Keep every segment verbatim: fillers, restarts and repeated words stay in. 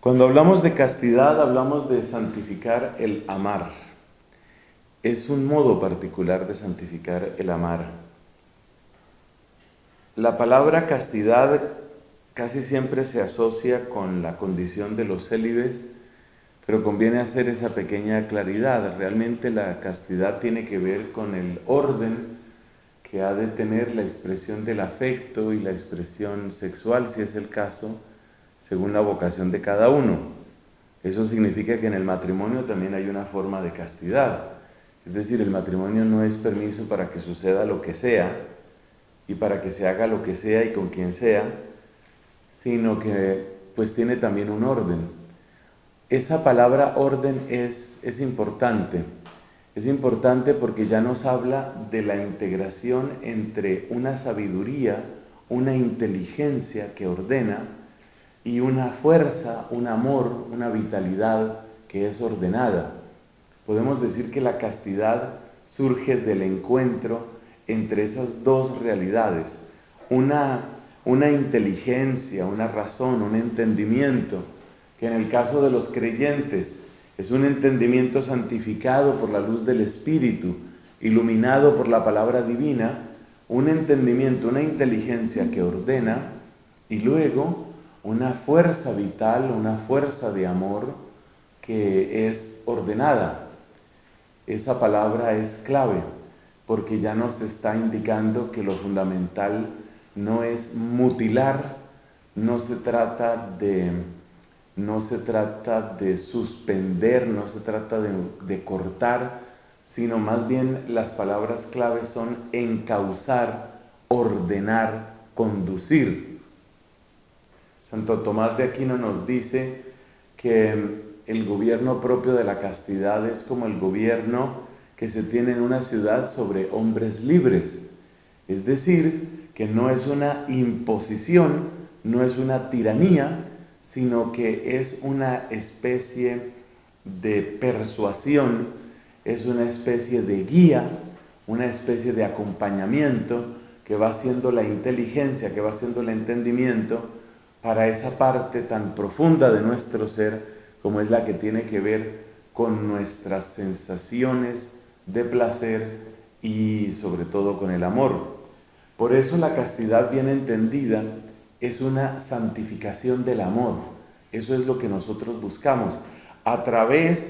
Cuando hablamos de castidad, hablamos de santificar el amar. Es un modo particular de santificar el amar. La palabra castidad casi siempre se asocia con la condición de los célibes, pero conviene hacer esa pequeña claridad. Realmente la castidad tiene que ver con el orden que ha de tener la expresión del afecto y la expresión sexual, si es el caso, según la vocación de cada uno. Eso significa que en el matrimonio también hay una forma de castidad. Es decir, el matrimonio no es permiso para que suceda lo que sea, y para que se haga lo que sea y con quien sea, sino que pues tiene también un orden. Esa palabra orden es, es importante. Es importante porque ya nos habla de la integración entre una sabiduría, una inteligencia que ordena, y una fuerza, un amor, una vitalidad que es ordenada. Podemos decir que la castidad surge del encuentro entre esas dos realidades, una, una inteligencia, una razón, un entendimiento, que en el caso de los creyentes es un entendimiento santificado por la luz del Espíritu, iluminado por la palabra divina, un entendimiento, una inteligencia que ordena, y luego una fuerza vital, una fuerza de amor que es ordenada. Esa palabra es clave, porque ya nos está indicando que lo fundamental no es mutilar, no se trata de, no se trata de suspender, no se trata de, de cortar, sino más bien las palabras clave son encauzar, ordenar, conducir. Santo Tomás de Aquino nos dice que el gobierno propio de la castidad es como el gobierno que se tiene en una ciudad sobre hombres libres. Es decir, que no es una imposición, no es una tiranía, sino que es una especie de persuasión, es una especie de guía, una especie de acompañamiento que va haciendo la inteligencia, que va haciendo el entendimiento, para esa parte tan profunda de nuestro ser, como es la que tiene que ver con nuestras sensaciones de placer y sobre todo con el amor. Por eso la castidad bien entendida es una santificación del amor. Eso es lo que nosotros buscamos a través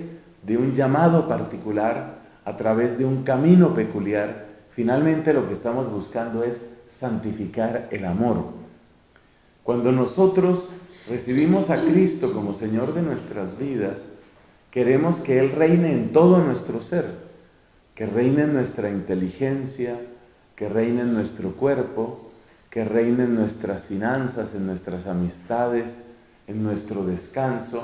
de un llamado particular, a través de un camino peculiar. Finalmente lo que estamos buscando es santificar el amor. Cuando nosotros recibimos a Cristo como Señor de nuestras vidas, queremos que Él reine en todo nuestro ser, que reine en nuestra inteligencia, que reine en nuestro cuerpo, que reine en nuestras finanzas, en nuestras amistades, en nuestro descanso.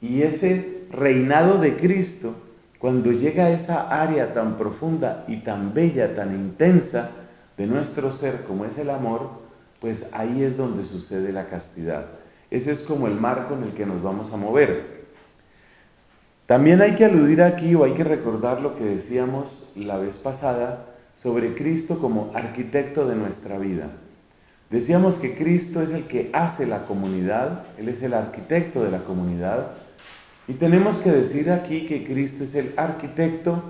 Y ese reinado de Cristo, cuando llega a esa área tan profunda y tan bella, tan intensa de nuestro ser como es el amor, pues ahí es donde sucede la castidad. Ese es como el marco en el que nos vamos a mover. También hay que aludir aquí, o hay que recordar lo que decíamos la vez pasada sobre Cristo como arquitecto de nuestra vida. Decíamos que Cristo es el que hace la comunidad, Él es el arquitecto de la comunidad, y tenemos que decir aquí que Cristo es el arquitecto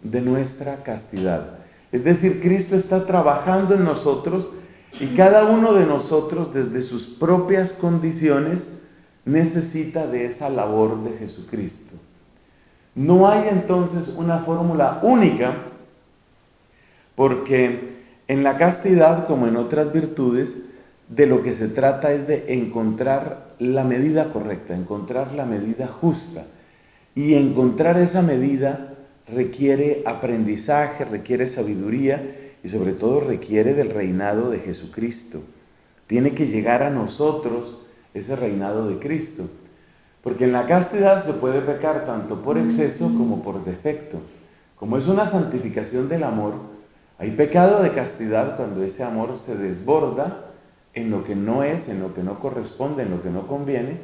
de nuestra castidad. Es decir, Cristo está trabajando en nosotros, y cada uno de nosotros, desde sus propias condiciones, necesita de esa labor de Jesucristo. No hay entonces una fórmula única, porque en la castidad, como en otras virtudes, de lo que se trata es de encontrar la medida correcta, encontrar la medida justa. Y encontrar esa medida requiere aprendizaje, requiere sabiduría, y sobre todo requiere del reinado de Jesucristo. Tiene que llegar a nosotros ese reinado de Cristo. Porque en la castidad se puede pecar tanto por exceso como por defecto. Como es una santificación del amor, hay pecado de castidad cuando ese amor se desborda en lo que no es, en lo que no corresponde, en lo que no conviene,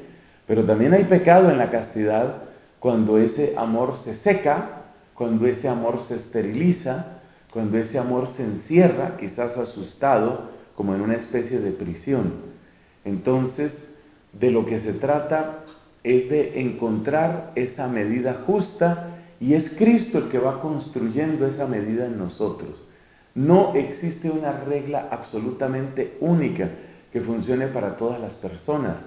pero también hay pecado en la castidad cuando ese amor se seca, cuando ese amor se esteriliza, cuando ese amor se encierra, quizás asustado, como en una especie de prisión. Entonces, de lo que se trata es de encontrar esa medida justa, y es Cristo el que va construyendo esa medida en nosotros. No existe una regla absolutamente única que funcione para todas las personas.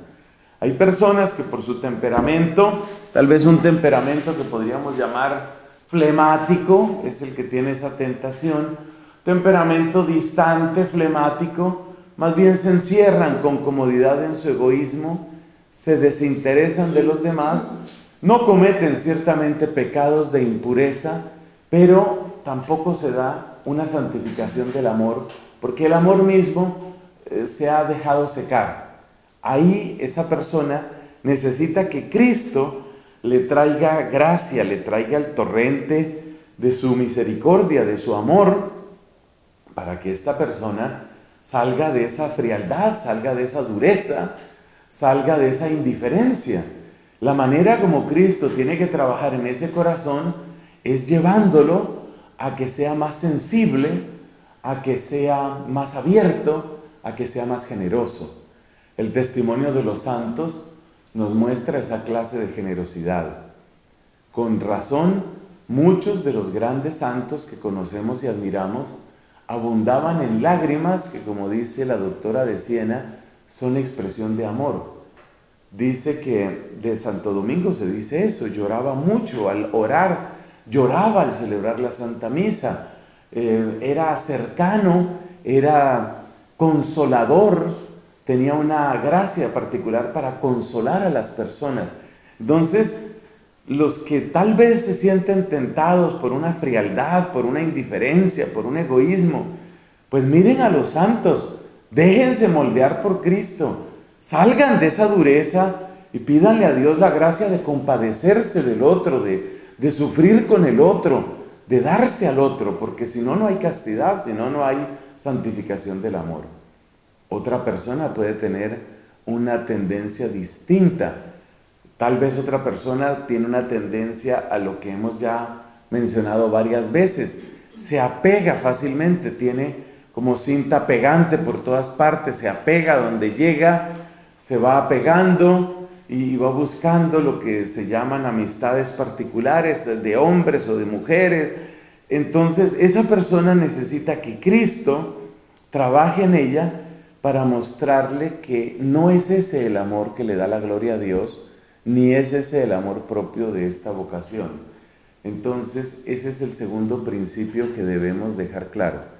Hay personas que por su temperamento, tal vez un temperamento que podríamos llamar flemático, es el que tiene esa tentación, temperamento distante, flemático, más bien se encierran con comodidad en su egoísmo, se desinteresan de los demás, no cometen ciertamente pecados de impureza, pero tampoco se da una santificación del amor, porque el amor mismo eh, se ha dejado secar. Ahí esa persona necesita que Cristo le traiga gracia, le traiga el torrente de su misericordia, de su amor, para que esta persona salga de esa frialdad, salga de esa dureza, salga de esa indiferencia. La manera como Cristo tiene que trabajar en ese corazón es llevándolo a que sea más sensible, a que sea más abierto, a que sea más generoso. El testimonio de los santos nos muestra esa clase de generosidad. Con razón, muchos de los grandes santos que conocemos y admiramos abundaban en lágrimas que, como dice la doctora de Siena, son expresión de amor. Dice que de Santo Domingo se dice eso, lloraba mucho al orar, lloraba al celebrar la Santa Misa, eh, era cercano, era consolador, tenía una gracia particular para consolar a las personas. Entonces, los que tal vez se sienten tentados por una frialdad, por una indiferencia, por un egoísmo, pues miren a los santos, déjense moldear por Cristo, salgan de esa dureza y pídanle a Dios la gracia de compadecerse del otro, de, de sufrir con el otro, de darse al otro, porque si no, no hay castidad, si no, no hay santificación del amor. Otra persona puede tener una tendencia distinta. Tal vez otra persona tiene una tendencia a lo que hemos ya mencionado varias veces. Se apega fácilmente, tiene como cinta pegante por todas partes, se apega donde llega, se va apegando y va buscando lo que se llaman amistades particulares de hombres o de mujeres. Entonces, esa persona necesita que Cristo trabaje en ella para mostrarle que no es ese el amor que le da la gloria a Dios, ni es ese el amor propio de esta vocación. Entonces, ese es el segundo principio que debemos dejar claro.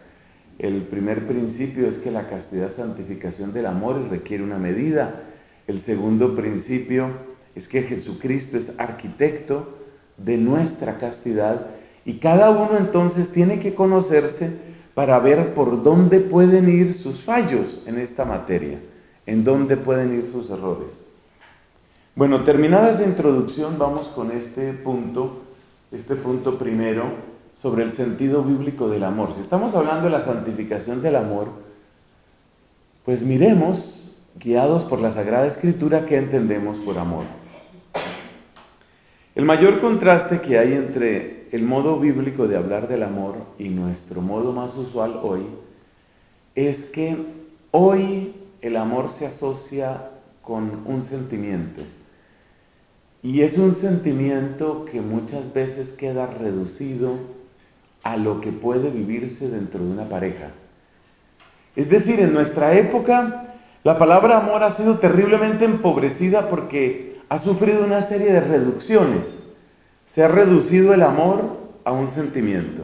El primer principio es que la castidad es santificación del amor y requiere una medida. El segundo principio es que Jesucristo es arquitecto de nuestra castidad y cada uno entonces tiene que conocerse para ver por dónde pueden ir sus fallos en esta materia, en dónde pueden ir sus errores. Bueno, terminada esa introducción, vamos con este punto, este punto primero, sobre el sentido bíblico del amor. Si estamos hablando de la santificación del amor, pues miremos, guiados por la Sagrada Escritura, qué entendemos por amor. El mayor contraste que hay entre el modo bíblico de hablar del amor y nuestro modo más usual hoy es que hoy el amor se asocia con un sentimiento y es un sentimiento que muchas veces queda reducido a lo que puede vivirse dentro de una pareja. Es decir, en nuestra época la palabra amor ha sido terriblemente empobrecida porque ha sufrido una serie de reducciones. Se ha reducido el amor a un sentimiento.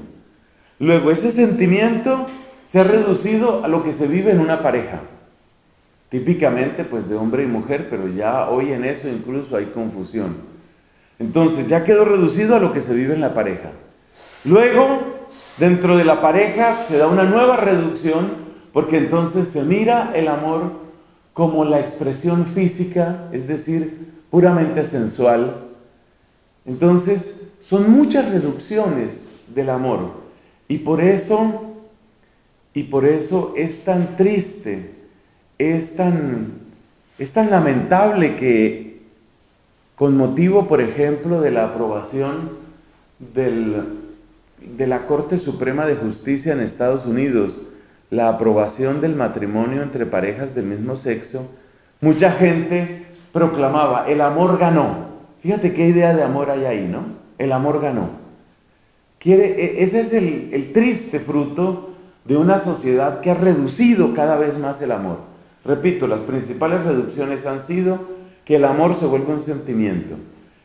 Luego, ese sentimiento se ha reducido a lo que se vive en una pareja. Típicamente, pues, de hombre y mujer, pero ya hoy en eso incluso hay confusión. Entonces, ya quedó reducido a lo que se vive en la pareja. Luego, dentro de la pareja se da una nueva reducción, porque entonces se mira el amor como la expresión física, es decir, puramente sensual. Entonces, son muchas reducciones del amor. Y por eso, y por eso es tan triste, es tan, es tan lamentable que, con motivo, por ejemplo, de la aprobación del, de la Corte Suprema de Justicia en Estados Unidos, la aprobación del matrimonio entre parejas del mismo sexo, mucha gente proclamaba, el amor ganó. Fíjate qué idea de amor hay ahí, ¿no? El amor ganó. Quiere, ese es el, el triste fruto de una sociedad que ha reducido cada vez más el amor. Repito, las principales reducciones han sido que el amor se vuelve un sentimiento,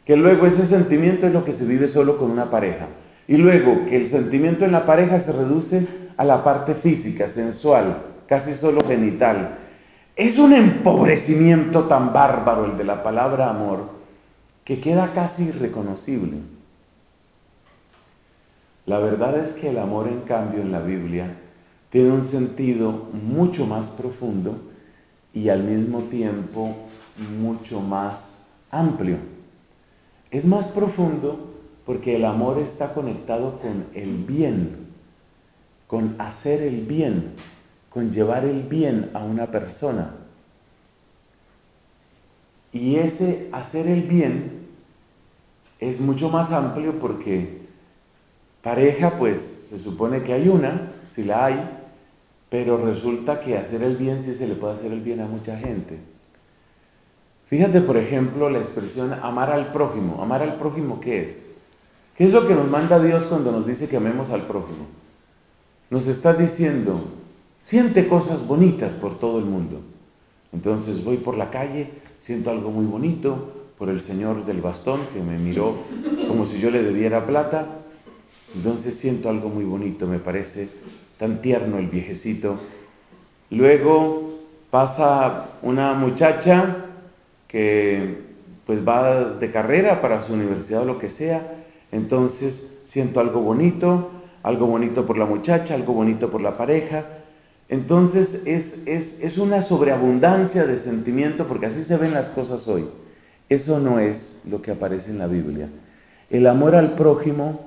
que luego ese sentimiento es lo que se vive solo con una pareja, y luego que el sentimiento en la pareja se reduce a la parte física, sensual, casi solo genital. Es un empobrecimiento tan bárbaro el de la palabra amor que queda casi irreconocible. La verdad es que el amor, en cambio, en la Biblia tiene un sentido mucho más profundo y al mismo tiempo mucho más amplio. Es más profundo porque el amor está conectado con el bien, con hacer el bien, con llevar el bien a una persona. Y ese hacer el bien es mucho más amplio porque pareja, pues se supone que hay una, si la hay, pero resulta que hacer el bien sí se le puede hacer el bien a mucha gente. Fíjate, por ejemplo, la expresión amar al prójimo. ¿Amar al prójimo qué es? ¿Qué es lo que nos manda Dios cuando nos dice que amemos al prójimo? Nos está diciendo, siente cosas bonitas por todo el mundo. Entonces voy por la calle, siento algo muy bonito por el señor del bastón que me miró como si yo le debiera plata. Entonces siento algo muy bonito, me parece tan tierno el viejecito. Luego pasa una muchacha que pues va de carrera para su universidad o lo que sea. Entonces siento algo bonito, algo bonito por la muchacha, algo bonito por la pareja. Entonces es, es, es una sobreabundancia de sentimiento, porque así se ven las cosas hoy. Eso no es lo que aparece en la Biblia. El amor al prójimo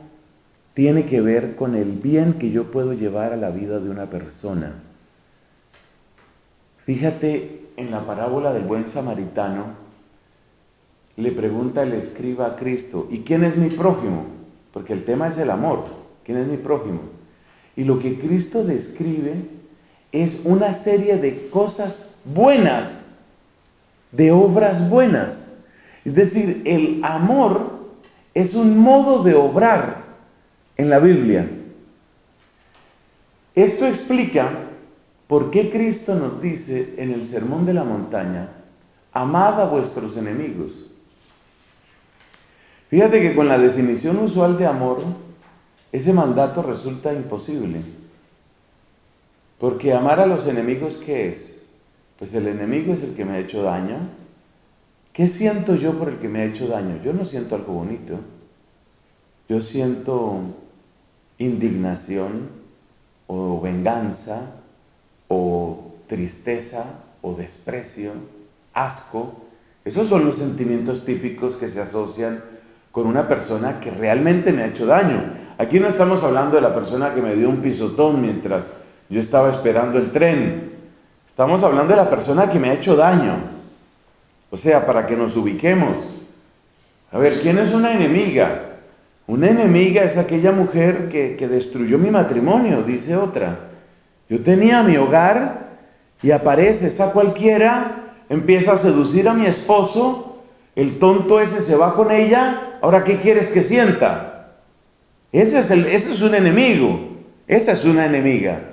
tiene que ver con el bien que yo puedo llevar a la vida de una persona. Fíjate en la parábola del buen samaritano. Le pregunta el escriba a Cristo, ¿y quién es mi prójimo? Porque el tema es el amor, ¿quién es mi prójimo? Y lo que Cristo describe es una serie de cosas buenas, de obras buenas. Es decir, el amor es un modo de obrar en la Biblia. Esto explica por qué Cristo nos dice en el Sermón de la Montaña, amad a vuestros enemigos. Fíjate que con la definición usual de amor, ese mandato resulta imposible. Porque amar a los enemigos, ¿qué es? Pues el enemigo es el que me ha hecho daño. ¿Qué siento yo por el que me ha hecho daño? Yo no siento algo bonito. Yo siento indignación, o venganza, o tristeza, o desprecio, asco. Esos son los sentimientos típicos que se asocian con una persona que realmente me ha hecho daño. Aquí no estamos hablando de la persona que me dio un pisotón mientras yo estaba esperando el tren. Estamos hablando de la persona que me ha hecho daño. O sea, para que nos ubiquemos. A ver, ¿quién es una enemiga? Una enemiga es aquella mujer que, que destruyó mi matrimonio, dice otra. Yo tenía mi hogar y aparece esa cualquiera, empieza a seducir a mi esposo. El tonto ese se va con ella, ¿ahora qué quieres que sienta? Ese es, el, ese es un enemigo, esa es una enemiga.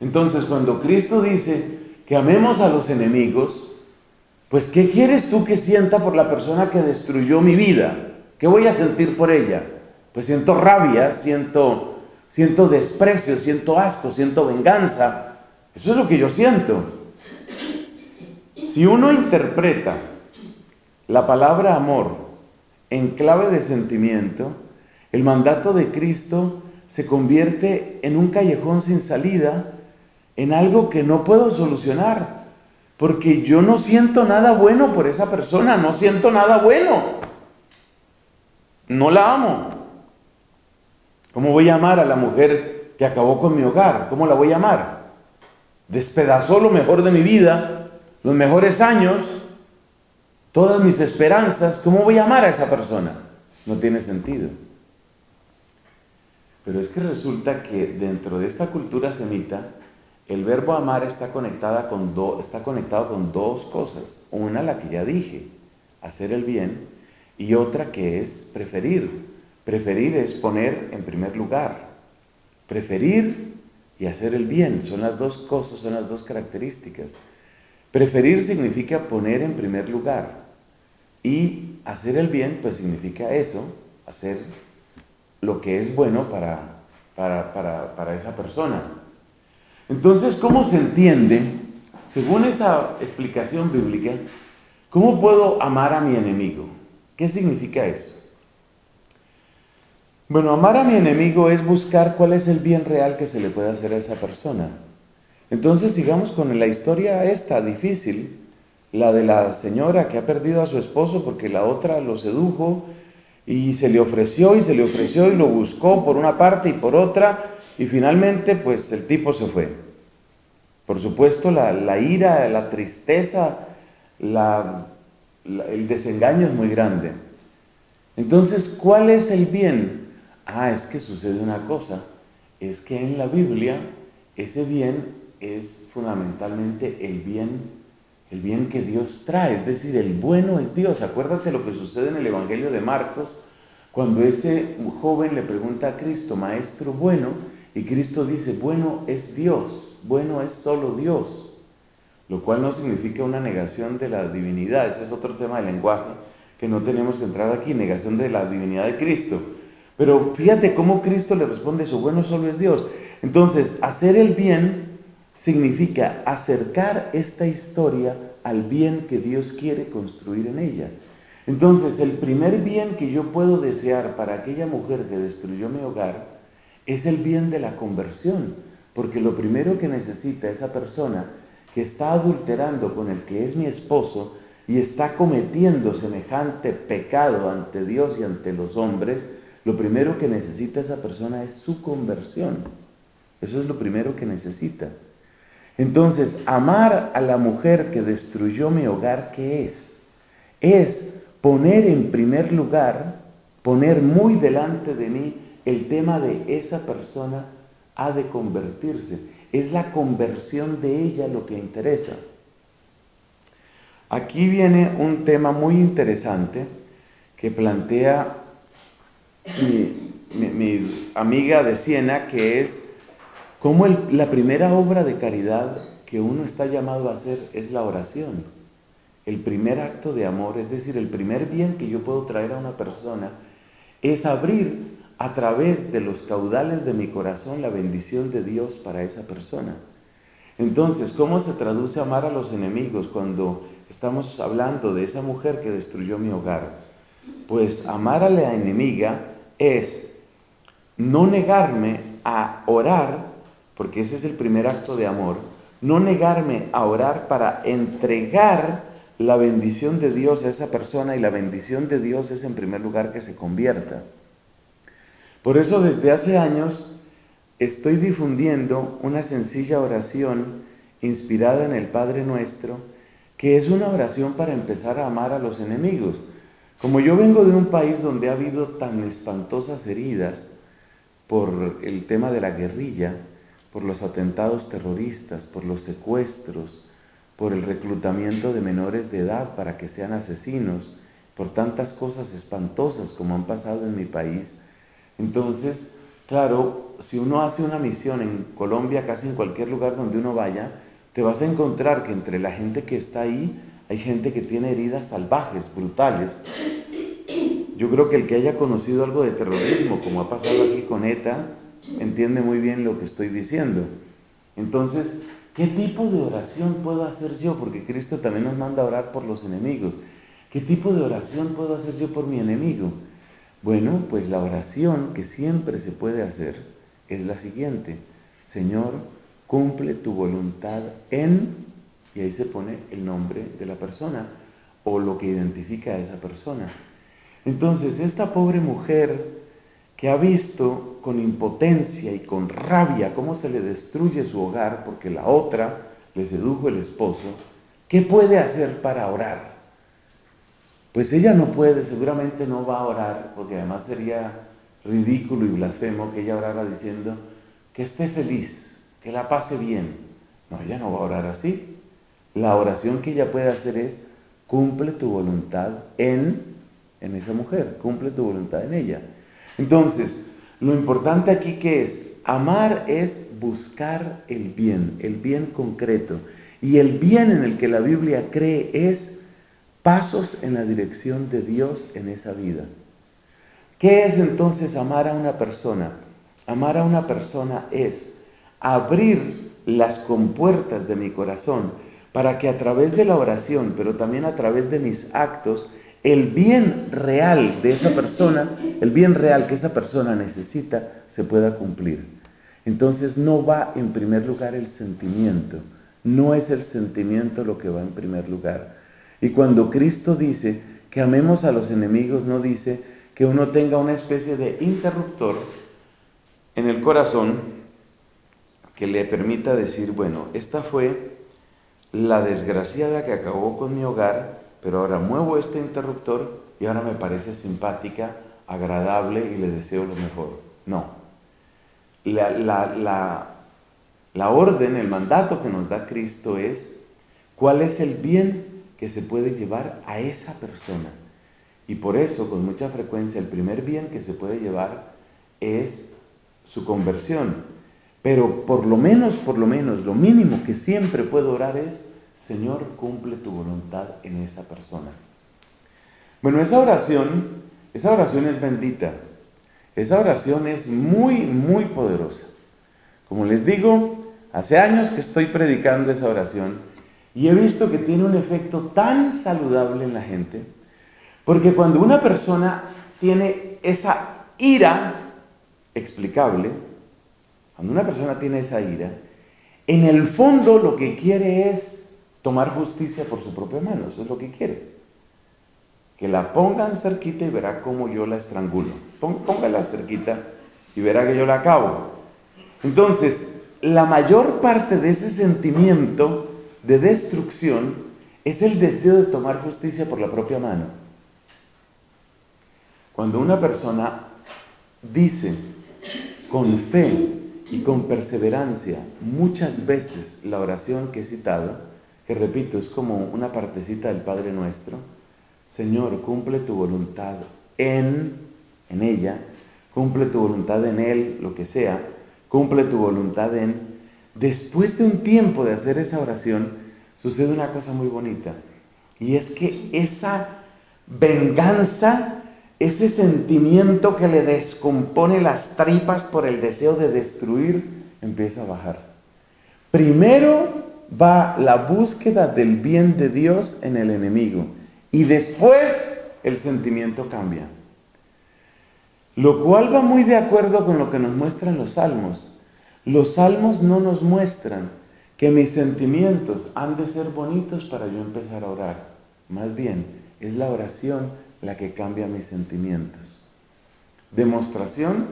Entonces, cuando Cristo dice que amemos a los enemigos, pues ¿qué quieres tú que sienta por la persona que destruyó mi vida? ¿Qué voy a sentir por ella? Pues siento rabia, siento, siento desprecio, siento asco, siento venganza. Eso es lo que yo siento. Si uno interpreta la palabra amor en clave de sentimiento, el mandato de Cristo se convierte en un callejón sin salida en algo que no puedo solucionar, porque yo no siento nada bueno por esa persona, no siento nada bueno, no la amo. ¿Cómo voy a amar a la mujer que acabó con mi hogar? ¿Cómo la voy a amar? Despedazó lo mejor de mi vida, los mejores años, todas mis esperanzas. ¿Cómo voy a amar a esa persona? No tiene sentido. Pero es que resulta que dentro de esta cultura semita, el verbo amar está, conectada con do, está conectado con dos cosas. Una, la que ya dije, hacer el bien, y otra que es preferir. Preferir es poner en primer lugar. Preferir y hacer el bien, son las dos cosas, son las dos características. Preferir significa poner en primer lugar, y hacer el bien pues significa eso, hacer lo que es bueno para, para, para, para esa persona. Entonces, ¿cómo se entiende? Según esa explicación bíblica, ¿cómo puedo amar a mi enemigo? ¿Qué significa eso? Bueno, amar a mi enemigo es buscar cuál es el bien real que se le puede hacer a esa persona. Entonces, sigamos con la historia esta difícil, la de la señora que ha perdido a su esposo porque la otra lo sedujo y se le ofreció y se le ofreció y lo buscó por una parte y por otra, y finalmente pues el tipo se fue. Por supuesto, la, la ira, la tristeza, la, la, el desengaño es muy grande. Entonces, ¿cuál es el bien? Ah, es que sucede una cosa, es que en la Biblia ese bien es fundamentalmente el bien, el bien que Dios trae, es decir, el bueno es Dios. Acuérdate lo que sucede en el Evangelio de Marcos, cuando ese joven le pregunta a Cristo, maestro bueno, y Cristo dice, bueno es Dios, bueno es solo Dios, lo cual no significa una negación de la divinidad, ese es otro tema del lenguaje que no tenemos que entrar aquí, negación de la divinidad de Cristo. Pero fíjate cómo Cristo le responde eso, bueno solo es Dios. Entonces, hacer el bien significa acercar esta historia al bien que Dios quiere construir en ella. Entonces, el primer bien que yo puedo desear para aquella mujer que destruyó mi hogar es el bien de la conversión, porque lo primero que necesita esa persona que está adulterando con el que es mi esposo y está cometiendo semejante pecado ante Dios y ante los hombres, lo primero que necesita esa persona es su conversión. Eso es lo primero que necesita. Entonces, amar a la mujer que destruyó mi hogar, ¿qué es? Es poner en primer lugar, poner muy delante de mí el tema de esa persona ha de convertirse. Es la conversión de ella lo que interesa. Aquí viene un tema muy interesante que plantea Mi, mi, mi amiga de Siena, que es cómo el, la primera obra de caridad que uno está llamado a hacer es la oración, el primer acto de amor, es decir, el primer bien que yo puedo traer a una persona es abrir a través de los caudales de mi corazón la bendición de Dios para esa persona. Entonces, ¿cómo se traduce amar a los enemigos cuando estamos hablando de esa mujer que destruyó mi hogar? Pues amar a la enemiga es no negarme a orar, porque ese es el primer acto de amor, no negarme a orar para entregar la bendición de Dios a esa persona, y la bendición de Dios es en primer lugar que se convierta. Por eso desde hace años estoy difundiendo una sencilla oración inspirada en el Padre Nuestro, que es una oración para empezar a amar a los enemigos. Como yo vengo de un país donde ha habido tan espantosas heridas por el tema de la guerrilla, por los atentados terroristas, por los secuestros, por el reclutamiento de menores de edad para que sean asesinos, por tantas cosas espantosas como han pasado en mi país. Entonces, claro, si uno hace una misión en Colombia, casi en cualquier lugar donde uno vaya, te vas a encontrar que entre la gente que está ahí, hay gente que tiene heridas salvajes, brutales. Yo creo que el que haya conocido algo de terrorismo, como ha pasado aquí con ETA, entiende muy bien lo que estoy diciendo. Entonces, ¿qué tipo de oración puedo hacer yo? Porque Cristo también nos manda a orar por los enemigos. ¿Qué tipo de oración puedo hacer yo por mi enemigo? Bueno, pues la oración que siempre se puede hacer es la siguiente. Señor, cumple tu voluntad en, y ahí se pone el nombre de la persona o lo que identifica a esa persona. Entonces, esta pobre mujer que ha visto con impotencia y con rabia cómo se le destruye su hogar porque la otra le sedujo el esposo, ¿qué puede hacer para orar? Pues ella no puede, seguramente no va a orar, porque además sería ridículo y blasfemo que ella orara diciendo que esté feliz, que la pase bien. No, ella no va a orar así. La oración que ella puede hacer es: cumple tu voluntad en, en esa mujer, cumple tu voluntad en ella. Entonces, lo importante aquí que es, amar es buscar el bien, el bien concreto. Y el bien en el que la Biblia cree es pasos en la dirección de Dios en esa vida. ¿Qué es entonces amar a una persona? Amar a una persona es abrir las compuertas de mi corazón para que a través de la oración, pero también a través de mis actos, el bien real de esa persona, el bien real que esa persona necesita, se pueda cumplir. Entonces no va en primer lugar el sentimiento, no es el sentimiento lo que va en primer lugar. Y cuando Cristo dice que amemos a los enemigos, no dice que uno tenga una especie de interruptor en el corazón que le permita decir, bueno, esta fue la desgraciada que acabó con mi hogar, pero ahora muevo este interruptor y ahora me parece simpática, agradable y le deseo lo mejor. No. La, la, la, la orden, el mandato que nos da Cristo es cuál es el bien que se puede llevar a esa persona. Y por eso, con mucha frecuencia, el primer bien que se puede llevar es su conversión. Pero por lo menos, por lo menos, lo mínimo que siempre puedo orar es: Señor, cumple tu voluntad en esa persona. Bueno, esa oración, esa oración es bendita. Esa oración es muy, muy poderosa. Como les digo, hace años que estoy predicando esa oración y he visto que tiene un efecto tan saludable en la gente, porque cuando una persona tiene esa ira explicable, cuando una persona tiene esa ira, en el fondo lo que quiere es tomar justicia por su propia mano. Eso es lo que quiere. Que la pongan cerquita y verá cómo yo la estrangulo. Póngala cerquita y verá que yo la acabo. Entonces, la mayor parte de ese sentimiento de destrucción es el deseo de tomar justicia por la propia mano. Cuando una persona dice con fe y con perseverancia muchas veces la oración que he citado, que repito, es como una partecita del Padre Nuestro, Señor, cumple tu voluntad en, en ella, cumple tu voluntad en él, lo que sea, cumple tu voluntad en... Después de un tiempo de hacer esa oración, sucede una cosa muy bonita, y es que esa venganza, ese sentimiento que le descompone las tripas por el deseo de destruir, empieza a bajar. Primero va la búsqueda del bien de Dios en el enemigo y después el sentimiento cambia, lo cual va muy de acuerdo con lo que nos muestran los salmos. Los salmos no nos muestran que mis sentimientos han de ser bonitos para yo empezar a orar. Más bien, es la oración la que cambia mis sentimientos. Demostración,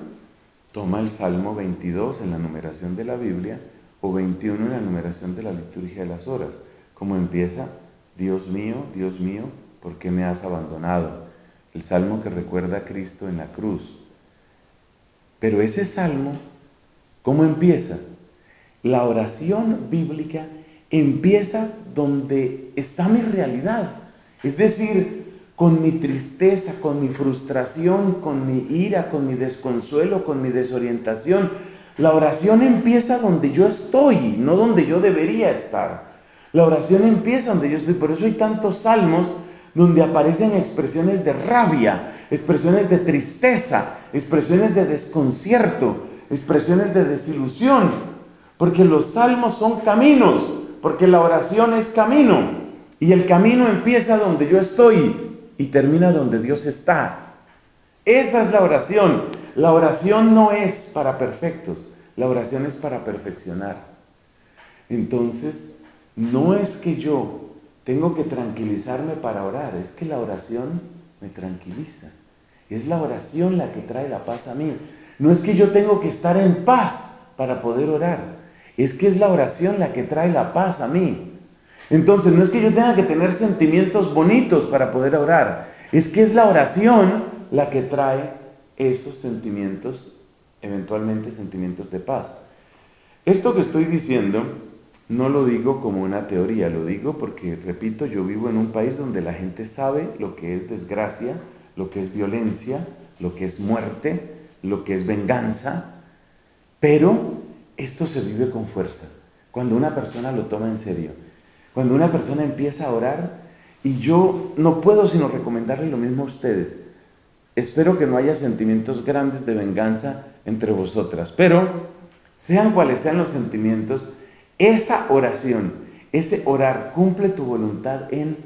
toma el Salmo veintidós en la numeración de la Biblia, o veintiuno en la numeración de la liturgia de las horas, como empieza: Dios mío, Dios mío, ¿por qué me has abandonado? El salmo que recuerda a Cristo en la cruz. Pero ese salmo, ¿cómo empieza? La oración bíblica empieza donde está mi realidad, es decir, con mi tristeza, con mi frustración, con mi ira, con mi desconsuelo, con mi desorientación. La oración empieza donde yo estoy, no donde yo debería estar. La oración empieza donde yo estoy. Por eso hay tantos salmos donde aparecen expresiones de rabia, expresiones de tristeza, expresiones de desconcierto, expresiones de desilusión. Porque los salmos son caminos, porque la oración es camino. Y el camino empieza donde yo estoy y termina donde Dios está. Esa es la oración. La oración no es para perfectos, la oración es para perfeccionar. Entonces, no es que yo tengo que tranquilizarme para orar, es que la oración me tranquiliza. Es la oración la que trae la paz a mí. No es que yo tengo que estar en paz para poder orar, es que es la oración la que trae la paz a mí. Entonces, no es que yo tenga que tener sentimientos bonitos para poder orar, es que es la oración la que trae esos sentimientos, eventualmente sentimientos de paz. Esto que estoy diciendo no lo digo como una teoría, lo digo porque, repito, yo vivo en un país donde la gente sabe lo que es desgracia, lo que es violencia, lo que es muerte, lo que es venganza, pero esto se vive con fuerza, cuando una persona lo toma en serio. Cuando una persona empieza a orar, y yo no puedo sino recomendarle lo mismo a ustedes. Espero que no haya sentimientos grandes de venganza entre vosotras, pero sean cuales sean los sentimientos, esa oración, ese orar, cumple tu voluntad en...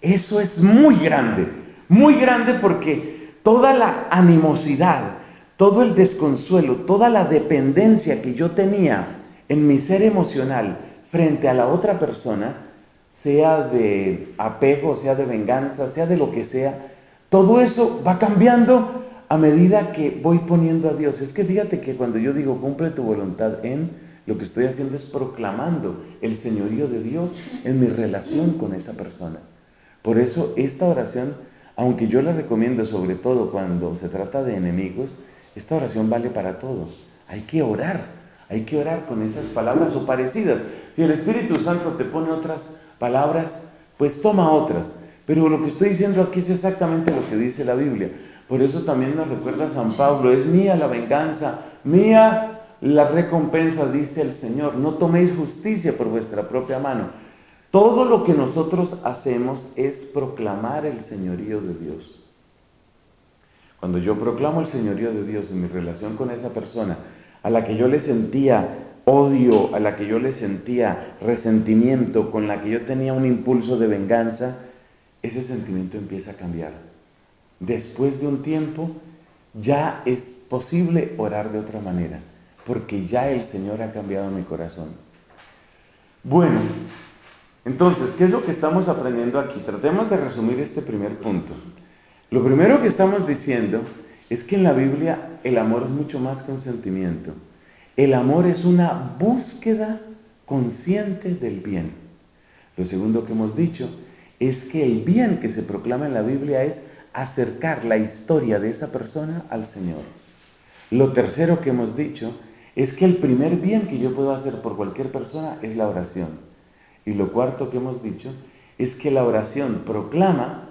Eso es muy grande, muy grande porque toda la animosidad, todo el desconsuelo, toda la dependencia que yo tenía en mi ser emocional frente a la otra persona, sea de apego, sea de venganza, sea de lo que sea, todo eso va cambiando a medida que voy poniendo a Dios. Es que fíjate que cuando yo digo cumple tu voluntad en, lo que estoy haciendo es proclamando el señorío de Dios en mi relación con esa persona. Por eso esta oración, aunque yo la recomiendo sobre todo cuando se trata de enemigos, esta oración vale para todo. Hay que orar. Hay que orar con esas palabras o parecidas. Si el Espíritu Santo te pone otras palabras, pues toma otras. Pero lo que estoy diciendo aquí es exactamente lo que dice la Biblia. Por eso también nos recuerda San Pablo, es mía la venganza, mía la recompensa, dice el Señor. No toméis justicia por vuestra propia mano. Todo lo que nosotros hacemos es proclamar el señorío de Dios. Cuando yo proclamo el señorío de Dios en mi relación con esa persona, a la que yo le sentía odio, a la que yo le sentía resentimiento, con la que yo tenía un impulso de venganza, ese sentimiento empieza a cambiar. Después de un tiempo, ya es posible orar de otra manera, porque ya el Señor ha cambiado mi corazón. Bueno, entonces, ¿qué es lo que estamos aprendiendo aquí? Tratemos de resumir este primer punto. Lo primero que estamos diciendo es que en la Biblia el amor es mucho más que un sentimiento. El amor es una búsqueda consciente del bien. Lo segundo que hemos dicho es que el bien que se proclama en la Biblia es acercar la historia de esa persona al Señor. Lo tercero que hemos dicho es que el primer bien que yo puedo hacer por cualquier persona es la oración. Y lo cuarto que hemos dicho es que la oración proclama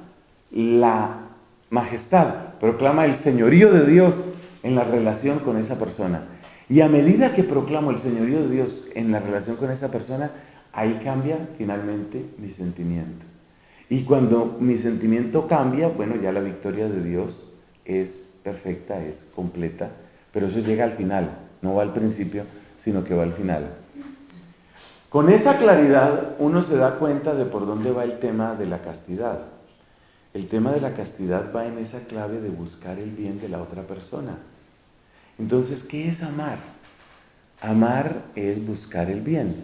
la majestad, proclama el señorío de Dios en la relación con esa persona. Y a medida que proclamo el señorío de Dios en la relación con esa persona, ahí cambia finalmente mi sentimiento. Y cuando mi sentimiento cambia, bueno, ya la victoria de Dios es perfecta, es completa, pero eso llega al final, no va al principio, sino que va al final. Con esa claridad uno se da cuenta de por dónde va el tema de la castidad. El tema de la castidad va en esa clave de buscar el bien de la otra persona. Entonces, ¿qué es amar? Amar es buscar el bien.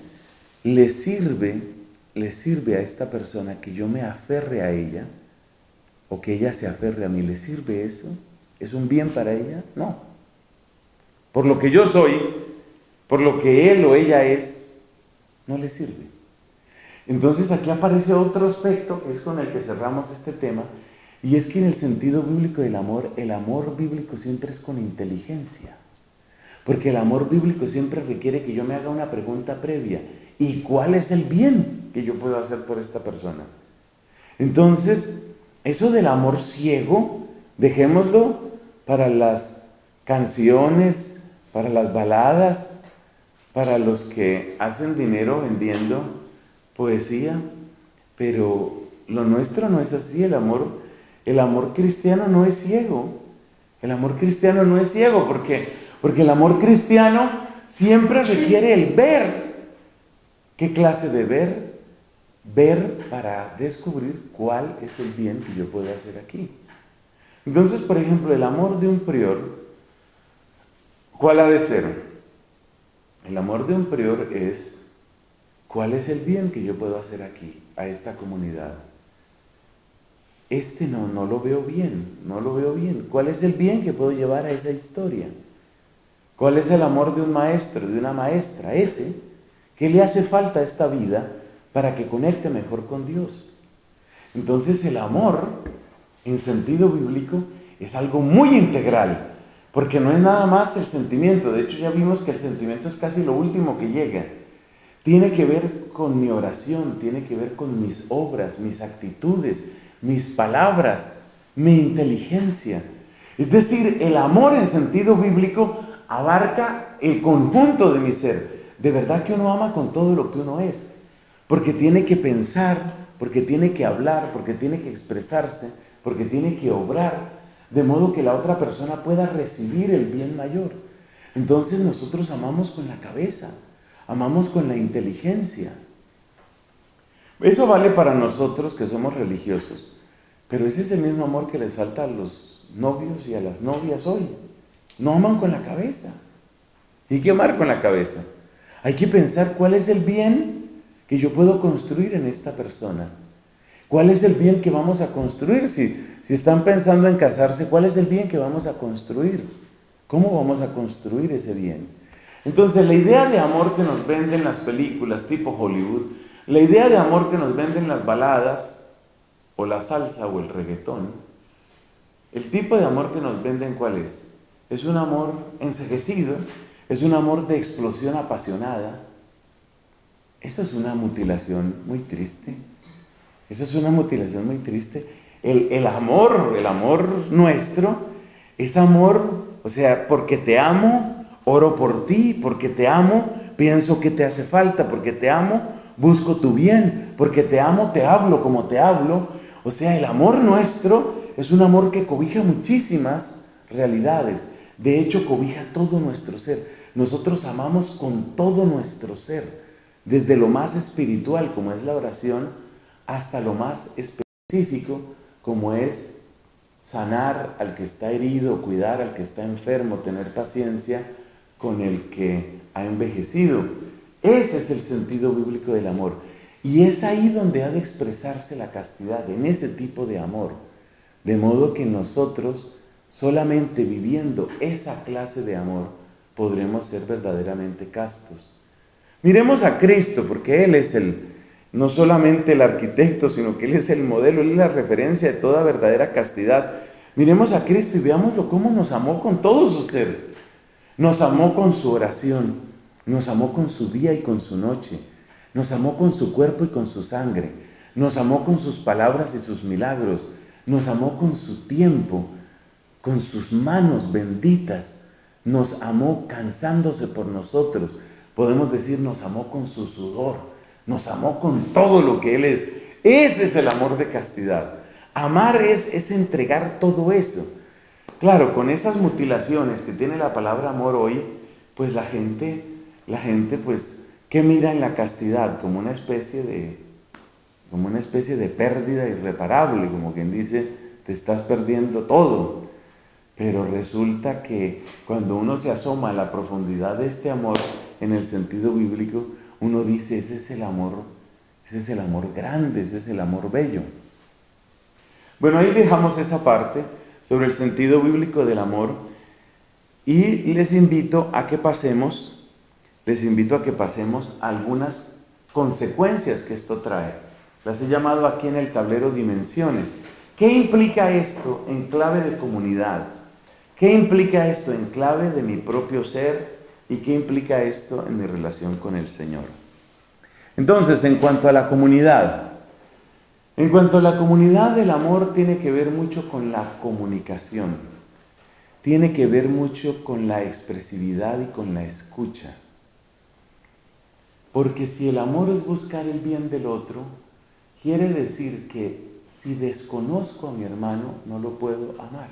Le sirve, le sirve a esta persona que yo me aferre a ella, o que ella se aferre a mí. ¿Le sirve eso? ¿Es un bien para ella? No. Por lo que yo soy, por lo que él o ella es, no le sirve. Entonces aquí aparece otro aspecto, que es con el que cerramos este tema, y es que en el sentido bíblico del amor, el amor bíblico siempre es con inteligencia, porque el amor bíblico siempre requiere que yo me haga una pregunta previa, ¿y cuál es el bien que yo puedo hacer por esta persona? Entonces, eso del amor ciego, dejémoslo para las canciones, para las baladas, para los que hacen dinero vendiendo poesía, pero lo nuestro no es así. El amor, el amor cristiano no es ciego, el amor cristiano no es ciego, ¿por qué? Porque el amor cristiano siempre requiere el ver. ¿Qué clase de ver? Ver para descubrir cuál es el bien que yo puedo hacer aquí. Entonces, por ejemplo, el amor de un prior, ¿cuál ha de ser? El amor de un prior es ¿Cuál es el bien que yo puedo hacer aquí, a esta comunidad? Este no, no lo veo bien, no lo veo bien. ¿Cuál es el bien que puedo llevar a esa historia? ¿Cuál es el amor de un maestro, de una maestra? Ese, ¿qué le hace falta a esta vida para que conecte mejor con Dios? Entonces el amor, en sentido bíblico, es algo muy integral, porque no es nada más el sentimiento. De hecho, ya vimos que el sentimiento es casi lo último que llega. Tiene que ver con mi oración, tiene que ver con mis obras, mis actitudes, mis palabras, mi inteligencia. Es decir, el amor en sentido bíblico abarca el conjunto de mi ser. De verdad que uno ama con todo lo que uno es, porque tiene que pensar, porque tiene que hablar, porque tiene que expresarse, porque tiene que obrar, de modo que la otra persona pueda recibir el bien mayor. Entonces nosotros amamos con la cabeza, amamos con la inteligencia. Eso vale para nosotros que somos religiosos, pero ese es el mismo amor que les falta a los novios y a las novias hoy. No aman con la cabeza. Hay que amar con la cabeza. Hay que pensar cuál es el bien que yo puedo construir en esta persona. ¿Cuál es el bien que vamos a construir? Si, si están pensando en casarse, ¿cuál es el bien que vamos a construir? ¿Cómo vamos a construir ese bien? Entonces, la idea de amor que nos venden las películas tipo Hollywood, la idea de amor que nos venden las baladas, o la salsa, o el reggaetón, el tipo de amor que nos venden, ¿cuál es? Es un amor enseguecido, es un amor de explosión apasionada. Eso es una mutilación muy triste. Esa es una mutilación muy triste. El, el amor, el amor nuestro, es amor, o sea, porque te amo, oro por ti, porque te amo, pienso que te hace falta, porque te amo, busco tu bien, porque te amo, te hablo como te hablo. O sea, el amor nuestro es un amor que cobija muchísimas realidades. De hecho, cobija todo nuestro ser. Nosotros amamos con todo nuestro ser, desde lo más espiritual, como es la oración, hasta lo más específico, como es sanar al que está herido, cuidar al que está enfermo, tener paciencia con el que ha envejecido. Ese es el sentido bíblico del amor. Y es ahí donde ha de expresarse la castidad, en ese tipo de amor. De modo que nosotros, solamente viviendo esa clase de amor, podremos ser verdaderamente castos. Miremos a Cristo, porque Él es el... no solamente el arquitecto, sino que Él es el modelo, Él es la referencia de toda verdadera castidad. Miremos a Cristo y veámoslo cómo nos amó con todo su ser. Nos amó con su oración, nos amó con su día y con su noche, nos amó con su cuerpo y con su sangre, nos amó con sus palabras y sus milagros, nos amó con su tiempo, con sus manos benditas, nos amó cansándose por nosotros. Podemos decir, nos amó con su sudor. Nos amó con todo lo que Él es. Ese es el amor de castidad. Amar es, es entregar todo eso. Claro, con esas mutilaciones que tiene la palabra amor hoy, pues la gente, la gente pues, ¿qué mira en la castidad? Como una especie de, como una especie de pérdida irreparable, como quien dice, te estás perdiendo todo. Pero resulta que cuando uno se asoma a la profundidad de este amor, en el sentido bíblico, uno dice, ese es el amor, ese es el amor grande, ese es el amor bello. Bueno, ahí dejamos esa parte sobre el sentido bíblico del amor y les invito a que pasemos, les invito a que pasemos algunas consecuencias que esto trae. Las he llamado aquí en el tablero dimensiones. ¿Qué implica esto en clave de comunidad? ¿Qué implica esto en clave de mi propio ser? ¿Y qué implica esto en mi relación con el Señor? Entonces, en cuanto a la comunidad, en cuanto a la comunidad, el amor tiene que ver mucho con la comunicación, tiene que ver mucho con la expresividad y con la escucha. Porque si el amor es buscar el bien del otro, quiere decir que si desconozco a mi hermano, no lo puedo amar.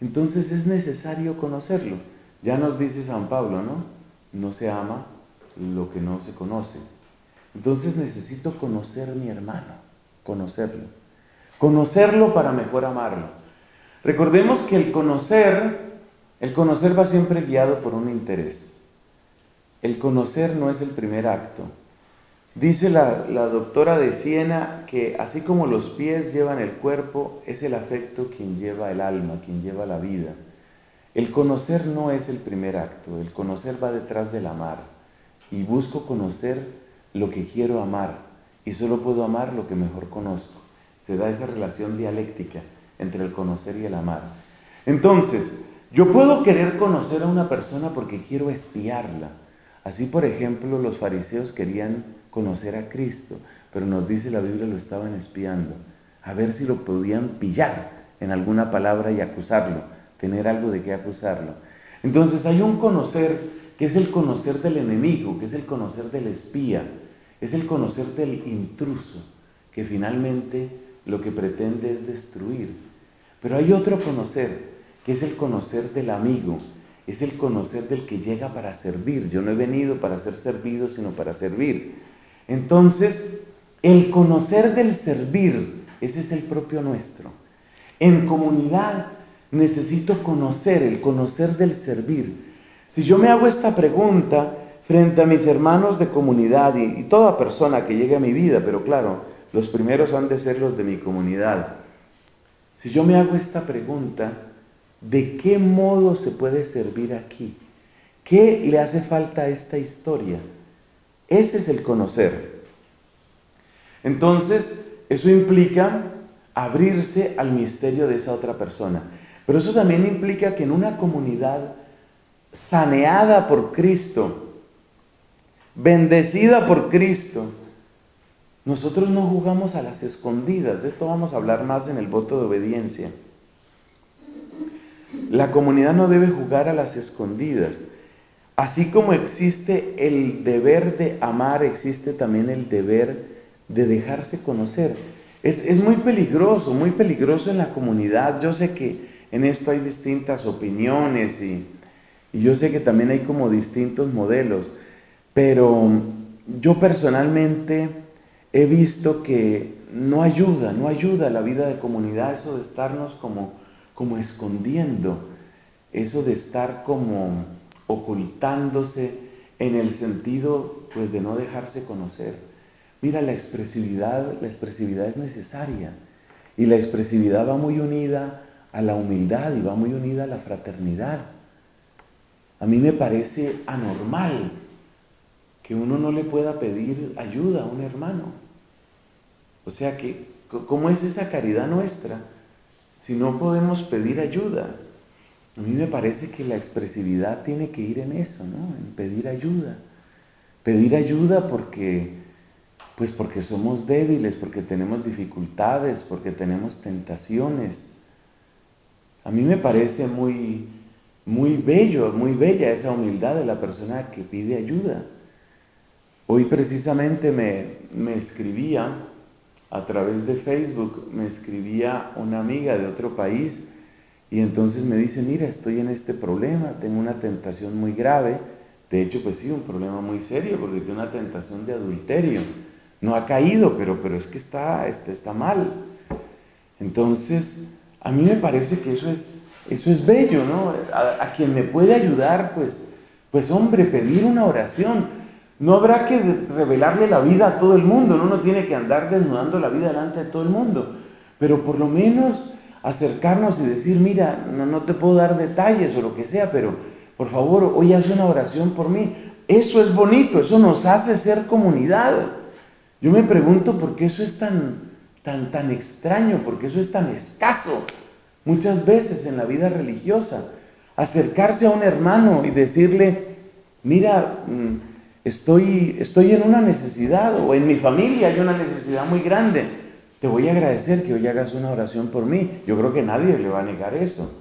Entonces es necesario conocerlo. Ya nos dice San Pablo, ¿no? No se ama lo que no se conoce. Entonces necesito conocer a mi hermano, conocerlo. Conocerlo para mejor amarlo. Recordemos que el conocer, el conocer va siempre guiado por un interés. El conocer no es el primer acto. Dice la, la doctora de Siena que así como los pies llevan el cuerpo, es el afecto quien lleva el alma, quien lleva la vida. El conocer no es el primer acto, el conocer va detrás del amar. Y busco conocer lo que quiero amar, y solo puedo amar lo que mejor conozco. Se da esa relación dialéctica entre el conocer y el amar. Entonces, yo puedo querer conocer a una persona porque quiero espiarla. Así, por ejemplo, los fariseos querían conocer a Cristo, pero nos dice la Biblia lo estaban espiando, a ver si lo podían pillar en alguna palabra y acusarlo, tener algo de qué acusarlo. Entonces hay un conocer que es el conocer del enemigo, que es el conocer del espía, es el conocer del intruso, que finalmente lo que pretende es destruir. Pero hay otro conocer, que es el conocer del amigo, es el conocer del que llega para servir. Yo no he venido para ser servido, sino para servir. Entonces, el conocer del servir, ese es el propio nuestro. En comunidad necesito conocer, el conocer del servir. Si yo me hago esta pregunta frente a mis hermanos de comunidad y, y toda persona que llegue a mi vida, pero claro, los primeros han de ser los de mi comunidad. Si yo me hago esta pregunta, ¿de qué modo se puede servir aquí? ¿Qué le hace falta a esta historia? Ese es el conocer. Entonces, eso implica abrirse al misterio de esa otra persona. Pero eso también implica que en una comunidad saneada por Cristo, bendecida por Cristo, nosotros no jugamos a las escondidas. De esto vamos a hablar más en el voto de obediencia. La comunidad no debe jugar a las escondidas. Así como existe el deber de amar, existe también el deber de dejarse conocer. Es, es muy peligroso, muy peligroso en la comunidad. Yo sé que en esto hay distintas opiniones y, y yo sé que también hay como distintos modelos, pero yo personalmente he visto que no ayuda, no ayuda a la vida de comunidad eso de estarnos como, como escondiendo, eso de estar como ocultándose en el sentido pues de no dejarse conocer. Mira, la expresividad, la expresividad es necesaria y la expresividad va muy unida a la humildad y va muy unida a la fraternidad. A mí me parece anormal que uno no le pueda pedir ayuda a un hermano. O sea, que, ¿cómo es esa caridad nuestra si no podemos pedir ayuda? A mí me parece que la expresividad tiene que ir en eso, ¿no? En pedir ayuda. Pedir ayuda porque, pues porque somos débiles, porque tenemos dificultades, porque tenemos tentaciones. A mí me parece muy, muy bello, muy bella esa humildad de la persona que pide ayuda. Hoy precisamente me, me escribía, a través de Facebook, me escribía una amiga de otro país. Y entonces me dice, mira, estoy en este problema, tengo una tentación muy grave. De hecho, pues sí, un problema muy serio, porque tiene una tentación de adulterio. No ha caído, pero, pero es que está, está, está mal. Entonces, a mí me parece que eso es, eso es bello, ¿no? A, a quien me puede ayudar, pues, pues hombre, pedir una oración. No habrá que revelarle la vida a todo el mundo, ¿no? Uno tiene que andar desnudando la vida delante de todo el mundo. Pero por lo menos acercarnos y decir, mira, no, no te puedo dar detalles o lo que sea, pero por favor, hoy haz una oración por mí. Eso es bonito, eso nos hace ser comunidad. Yo me pregunto por qué eso es tan, tan, tan extraño, por qué eso es tan escaso. Muchas veces en la vida religiosa, acercarse a un hermano y decirle, mira, estoy, estoy en una necesidad, o en mi familia hay una necesidad muy grande, te voy a agradecer que hoy hagas una oración por mí. Yo creo que nadie le va a negar eso.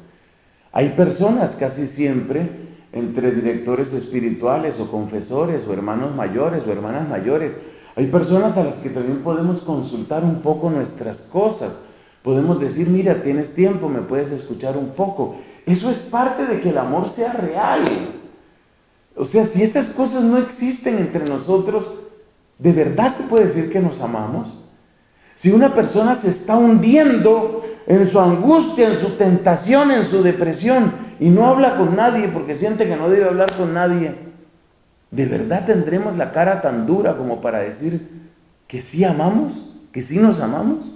Hay personas casi siempre, entre directores espirituales o confesores o hermanos mayores o hermanas mayores, hay personas a las que también podemos consultar un poco nuestras cosas. Podemos decir, mira, tienes tiempo, me puedes escuchar un poco. Eso es parte de que el amor sea real. O sea, si estas cosas no existen entre nosotros, ¿de verdad se puede decir que nos amamos? Si una persona se está hundiendo en su angustia, en su tentación, en su depresión, y no habla con nadie porque siente que no debe hablar con nadie, ¿De verdad tendremos la cara tan dura como para decir que sí amamos? ¿Que sí nos amamos?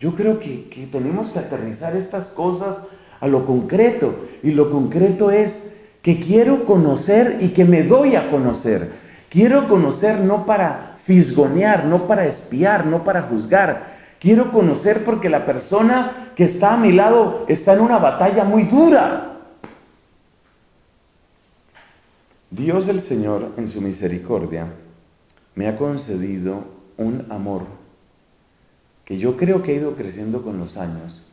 Yo creo que, que tenemos que aterrizar estas cosas a lo concreto. Y lo concreto es que quiero conocer y que me doy a conocer. Quiero conocer no para fisgonear, no para espiar, no para juzgar. Quiero conocer porque la persona que está a mi lado está en una batalla muy dura. Dios el Señor, en su misericordia, me ha concedido un amor que yo creo que ha ido creciendo con los años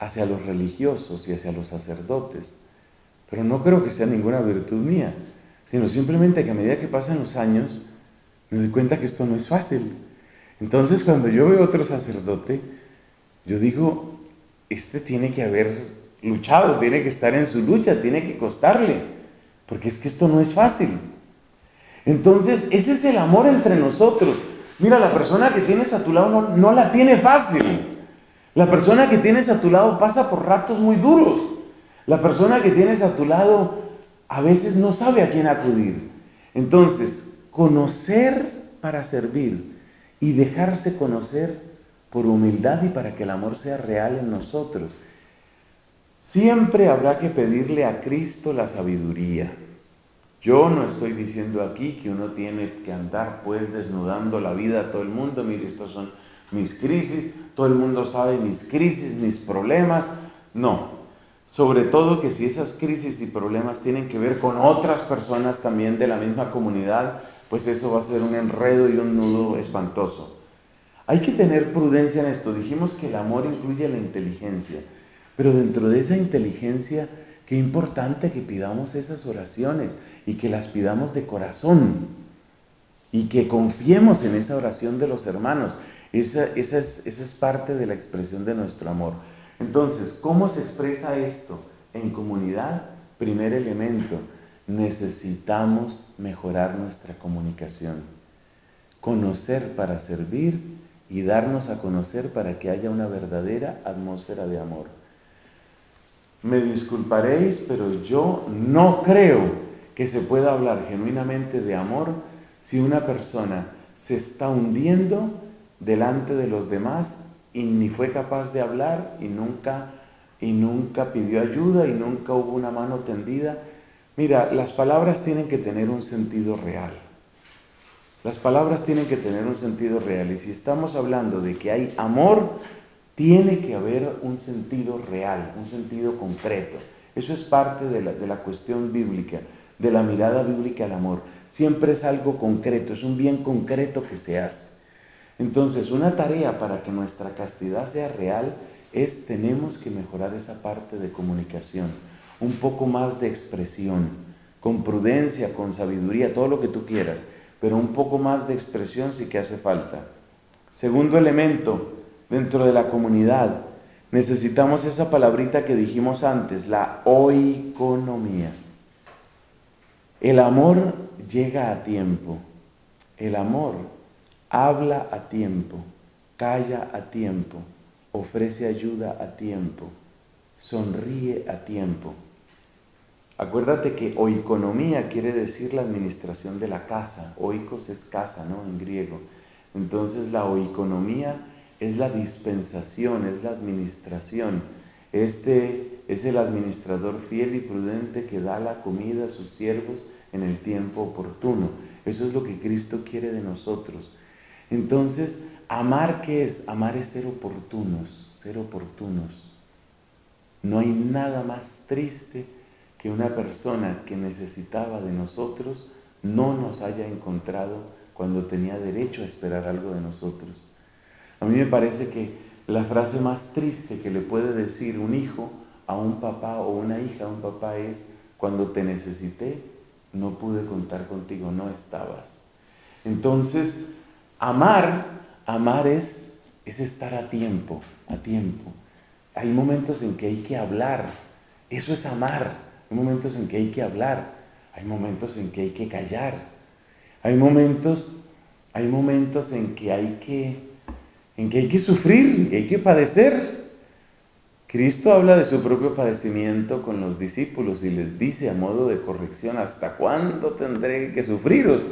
hacia los religiosos y hacia los sacerdotes, pero no creo que sea ninguna virtud mía, sino simplemente que a medida que pasan los años me doy cuenta que esto no es fácil. Entonces cuando yo veo a otro sacerdote, yo digo, este tiene que haber luchado, tiene que estar en su lucha, tiene que costarle, porque es que esto no es fácil. Entonces ese es el amor entre nosotros. Mira, la persona que tienes a tu lado no, no la tiene fácil. La persona que tienes a tu lado pasa por ratos muy duros. La persona que tienes a tu lado a veces no sabe a quién acudir. Entonces, conocer para servir y dejarse conocer por humildad y para que el amor sea real en nosotros. Siempre habrá que pedirle a Cristo la sabiduría. Yo no estoy diciendo aquí que uno tiene que andar pues desnudando la vida a todo el mundo. Mire, estos son mis crisis, todo el mundo sabe mis crisis, mis problemas. No, sobre todo que si esas crisis y problemas tienen que ver con otras personas también de la misma comunidad, pues eso va a ser un enredo y un nudo espantoso. Hay que tener prudencia en esto. Dijimos que el amor incluye la inteligencia, pero dentro de esa inteligencia, qué importante que pidamos esas oraciones y que las pidamos de corazón y que confiemos en esa oración de los hermanos. Esa, esa, es, esa es parte de la expresión de nuestro amor. Entonces, ¿cómo se expresa esto? En comunidad, primer elemento, necesitamos mejorar nuestra comunicación. Conocer para servir y darnos a conocer para que haya una verdadera atmósfera de amor. Me disculparéis, pero yo no creo que se pueda hablar genuinamente de amor si una persona se está hundiendo delante de los demás y ni fue capaz de hablar y nunca, y nunca pidió ayuda y nunca hubo una mano tendida. Mira, las palabras tienen que tener un sentido real. Las palabras tienen que tener un sentido real. Y si estamos hablando de que hay amor, tiene que haber un sentido real, un sentido concreto. Eso es parte de la, de la cuestión bíblica, de la mirada bíblica al amor. Siempre es algo concreto, es un bien concreto que se hace. Entonces, una tarea para que nuestra castidad sea real es, tenemos que mejorar esa parte de comunicación, un poco más de expresión, con prudencia, con sabiduría, todo lo que tú quieras, pero un poco más de expresión sí que hace falta. Segundo elemento, dentro de la comunidad, necesitamos esa palabrita que dijimos antes, la oikonomía. El amor llega a tiempo, el amor habla a tiempo, calla a tiempo, ofrece ayuda a tiempo, sonríe a tiempo. Acuérdate que oikonomía quiere decir la administración de la casa. Oikos es casa, ¿no? En griego. Entonces la oikonomía es la dispensación, es la administración. Este es el administrador fiel y prudente que da la comida a sus siervos en el tiempo oportuno. Eso es lo que Cristo quiere de nosotros. Entonces, ¿amar qué es? Amar es ser oportunos, ser oportunos. No hay nada más triste que una persona que necesitaba de nosotros no nos haya encontrado cuando tenía derecho a esperar algo de nosotros. A mí me parece que la frase más triste que le puede decir un hijo a un papá o una hija a un papá es, cuando te necesité, no pude contar contigo, no estabas. Entonces, Amar, amar es, es estar a tiempo, a tiempo. Hay momentos en que hay que hablar, eso es amar. Hay momentos en que hay que hablar, hay momentos en que hay que callar. Hay momentos, hay momentos en que hay que, en que hay que sufrir, que hay que padecer. Cristo habla de su propio padecimiento con los discípulos y les dice a modo de corrección, ¿hasta cuándo tendré que sufriros?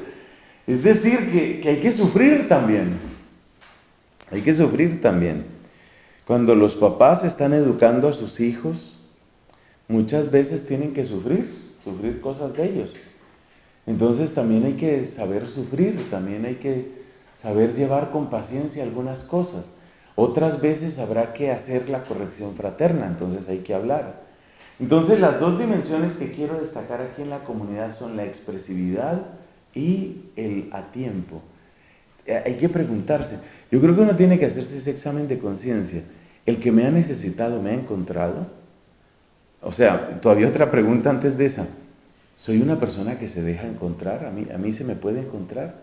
Es decir, que, que hay que sufrir también. Hay que sufrir también. Cuando los papás están educando a sus hijos, muchas veces tienen que sufrir, sufrir cosas de ellos. Entonces también hay que saber sufrir, también hay que saber llevar con paciencia algunas cosas. Otras veces habrá que hacer la corrección fraterna, entonces hay que hablar. Entonces las dos dimensiones que quiero destacar aquí en la comunidad son la expresividad y el a tiempo. Hay que preguntarse, yo creo que uno tiene que hacerse ese examen de conciencia. ¿El que me ha necesitado me ha encontrado? O sea, todavía otra pregunta antes de esa. ¿Soy una persona que se deja encontrar? ¿A mí, a mí se me puede encontrar?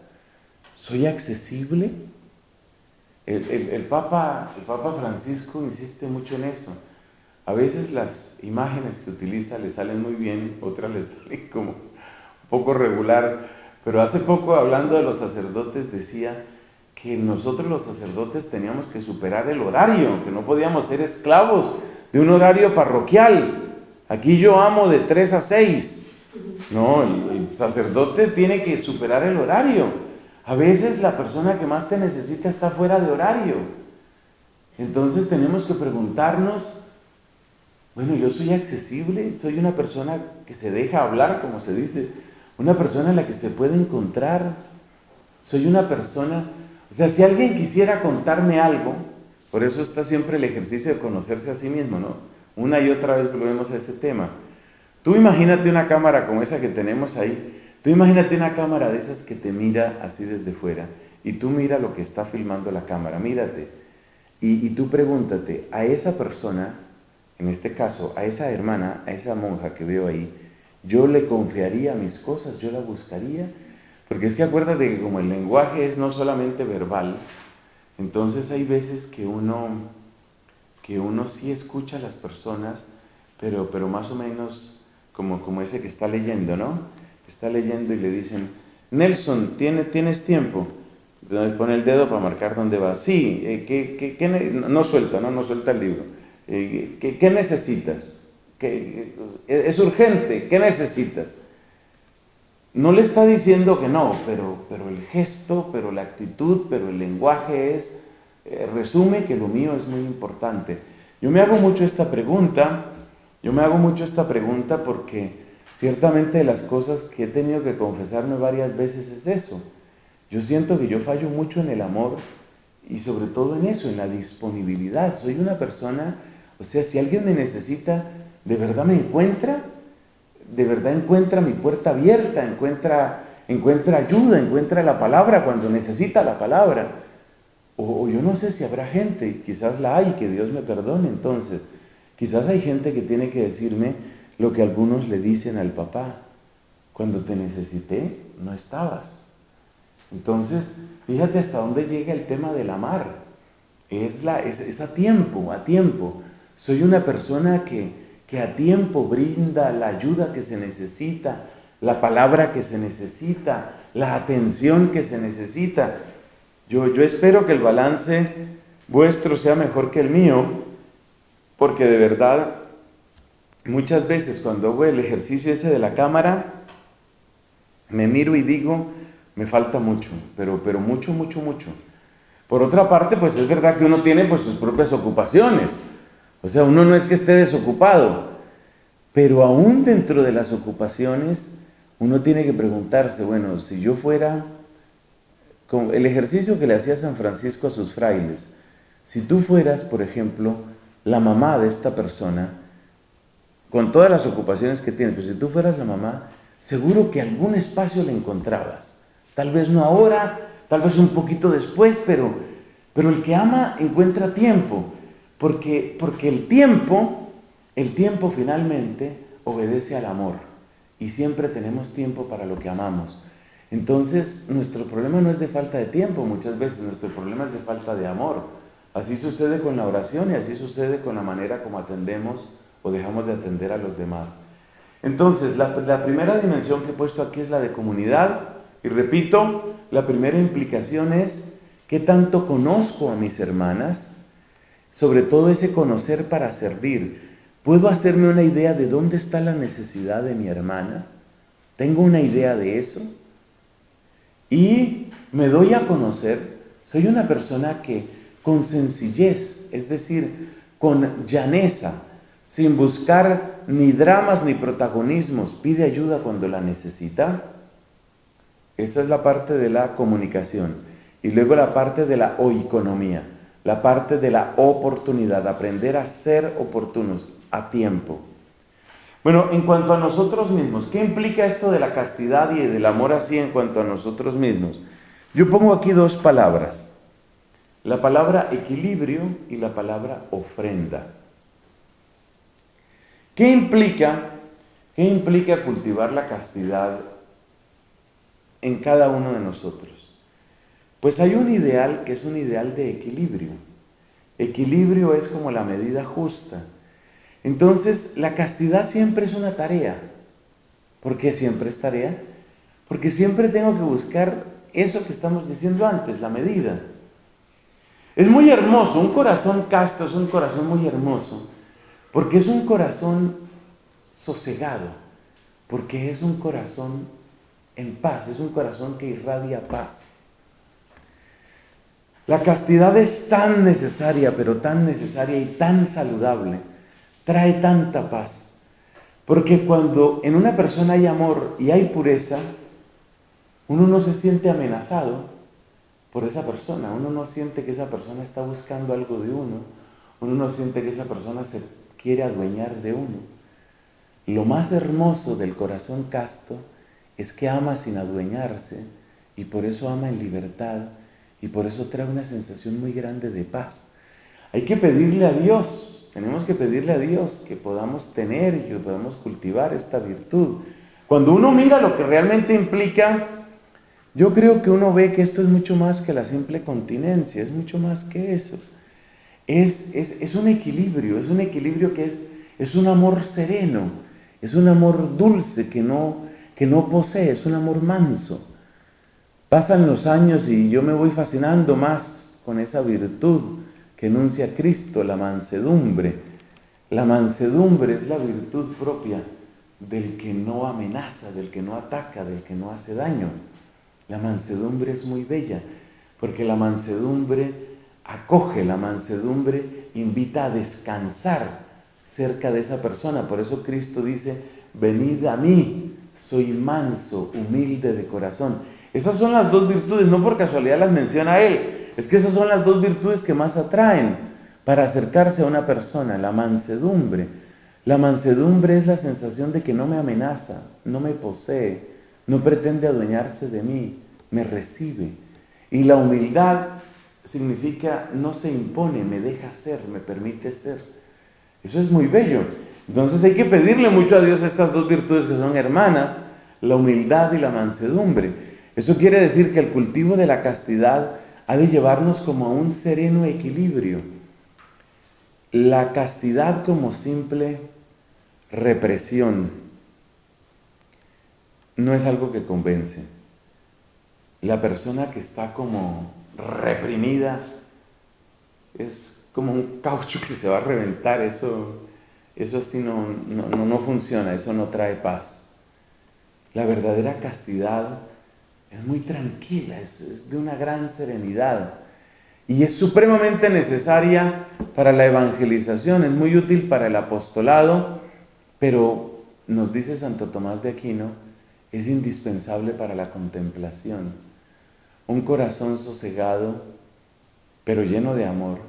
¿Soy accesible? El, el, el, Papa, el Papa Francisco insiste mucho en eso. A veces las imágenes que utiliza le salen muy bien, otras le salen como un poco regular, pero hace poco hablando de los sacerdotes decía que nosotros los sacerdotes teníamos que superar el horario, que no podíamos ser esclavos de un horario parroquial. Aquí yo amo de tres a seis. No, el, el sacerdote tiene que superar el horario. A veces la persona que más te necesita está fuera de horario. Entonces tenemos que preguntarnos, bueno, ¿yo soy accesible? ¿Soy una persona que se deja hablar, como se dice? ¿Una persona en la que se puede encontrar? ¿Soy una persona...? O sea, si alguien quisiera contarme algo, por eso está siempre el ejercicio de conocerse a sí mismo, ¿no? Una y otra vez volvemos a este tema. Tú imagínate una cámara como esa que tenemos ahí. Tú imagínate una cámara de esas que te mira así desde fuera y tú mira lo que está filmando la cámara, mírate. Y, y tú pregúntate, a esa persona, en este caso, a esa hermana, a esa monja que veo ahí, yo le confiaría mis cosas, yo la buscaría. Porque es que acuérdate que como el lenguaje es no solamente verbal, entonces hay veces que uno, que uno sí escucha a las personas, pero, pero más o menos como, como ese que está leyendo, ¿no? Está leyendo y le dicen, Nelson, ¿tiene, ¿tienes tiempo? Pone el dedo para marcar dónde va. Sí, eh, ¿qué, qué, qué no suelta, no, no suelta el libro. Eh, ¿qué, ¿Qué necesitas? ¿Qué, es urgente, ¿qué necesitas? No le está diciendo que no, pero, pero el gesto, pero la actitud, pero el lenguaje es, eh, resume que lo mío es muy importante. Yo me hago mucho esta pregunta, yo me hago mucho esta pregunta porque... Ciertamente de las cosas que he tenido que confesarme varias veces es eso. Yo siento que yo fallo mucho en el amor y sobre todo en eso, en la disponibilidad. Soy una persona, o sea, si alguien me necesita, ¿de verdad me encuentra? ¿De verdad encuentra mi puerta abierta? ¿Encuentra, encuentra ayuda? ¿Encuentra la palabra cuando necesita la palabra? O, o yo no sé si habrá gente, quizás la hay, que Dios me perdone entonces. Quizás hay gente que tiene que decirme, lo que algunos le dicen al papá, cuando te necesité, no estabas. Entonces, fíjate hasta dónde llega el tema del amar. Es, la, es, es a tiempo, a tiempo. Soy una persona que, que a tiempo brinda la ayuda que se necesita, la palabra que se necesita, la atención que se necesita. Yo, yo espero que el balance vuestro sea mejor que el mío, porque de verdad... Muchas veces cuando hago el ejercicio ese de la cámara, me miro y digo, me falta mucho, pero, pero mucho, mucho, mucho. Por otra parte, pues es verdad que uno tiene pues, sus propias ocupaciones. O sea, uno no es que esté desocupado, pero aún dentro de las ocupaciones, uno tiene que preguntarse, bueno, si yo fuera... Con el ejercicio que le hacía San Francisco a sus frailes, si tú fueras, por ejemplo, la mamá de esta persona... con todas las ocupaciones que tienes, pero si tú fueras la mamá, seguro que algún espacio le encontrabas. Tal vez no ahora, tal vez un poquito después, pero, pero el que ama encuentra tiempo, porque, porque el tiempo, el tiempo finalmente obedece al amor, y siempre tenemos tiempo para lo que amamos. Entonces, nuestro problema no es de falta de tiempo, muchas veces nuestro problema es de falta de amor. Así sucede con la oración y así sucede con la manera como atendemos o dejamos de atender a los demás. Entonces, la, la primera dimensión que he puesto aquí es la de comunidad, y repito, la primera implicación es, ¿qué tanto conozco a mis hermanas? sobre todo ese conocer para servir. ¿Puedo hacerme una idea de dónde está la necesidad de mi hermana? ¿Tengo una idea de eso? Y me doy a conocer. Soy una persona que con sencillez, es decir, con llaneza, sin buscar ni dramas ni protagonismos, pide ayuda cuando la necesita. Esa es la parte de la comunicación. Y luego la parte de la oikonomía, la parte de la oportunidad, aprender a ser oportunos a tiempo. Bueno, en cuanto a nosotros mismos, ¿qué implica esto de la castidad y del amor así en cuanto a nosotros mismos? Yo pongo aquí dos palabras, la palabra equilibrio y la palabra ofrenda. ¿Qué implica, qué implica cultivar la castidad en cada uno de nosotros? Pues hay un ideal que es un ideal de equilibrio. Equilibrio es como la medida justa. Entonces, la castidad siempre es una tarea. ¿Por qué siempre es tarea? Porque siempre tengo que buscar eso que estamos diciendo antes, la medida. Es muy hermoso, un corazón casto es un corazón muy hermoso, porque es un corazón sosegado, porque es un corazón en paz, es un corazón que irradia paz. La castidad es tan necesaria, pero tan necesaria y tan saludable, trae tanta paz, porque cuando en una persona hay amor y hay pureza, uno no se siente amenazado por esa persona, uno no siente que esa persona está buscando algo de uno, uno no siente que esa persona se quiere adueñar de uno. Lo más hermoso del corazón casto es que ama sin adueñarse, y por eso ama en libertad, y por eso trae una sensación muy grande de paz. Hay que pedirle a Dios, tenemos que pedirle a Dios que podamos tener y que podamos cultivar esta virtud. Cuando uno mira lo que realmente implica, yo creo que uno ve que esto es mucho más que la simple continencia, es mucho más que eso. Es, es, es un equilibrio, es un equilibrio que es, es un amor sereno, es un amor dulce que no, que no posee, es un amor manso. Pasan los años y yo me voy fascinando más con esa virtud que enuncia Cristo, la mansedumbre. La mansedumbre es la virtud propia del que no amenaza, del que no ataca, del que no hace daño. La mansedumbre es muy bella, porque la mansedumbre acoge, la mansedumbre invita a descansar cerca de esa persona. Por eso Cristo dice, venid a mí, soy manso, humilde de corazón. Esas son las dos virtudes, no por casualidad las menciona él, es que esas son las dos virtudes que más atraen para acercarse a una persona, la mansedumbre. La mansedumbre es la sensación de que no me amenaza, no me posee, no pretende adueñarse de mí, me recibe. Y la humildad significa no se impone, me deja ser, me permite ser. Eso es muy bello. Entonces hay que pedirle mucho a Dios estas dos virtudes que son hermanas, la humildad y la mansedumbre. Eso quiere decir que el cultivo de la castidad ha de llevarnos como a un sereno equilibrio. La castidad como simple represión no es algo que convence. La persona que está como reprimida es como un caucho que se va a reventar. Eso, eso así no, no, no funciona, eso no trae paz. La verdadera castidad es muy tranquila, es, es de una gran serenidad y es supremamente necesaria para la evangelización, es muy útil para el apostolado, pero nos dice Santo Tomás de Aquino, es indispensable para la contemplación. Un corazón sosegado, pero lleno de amor,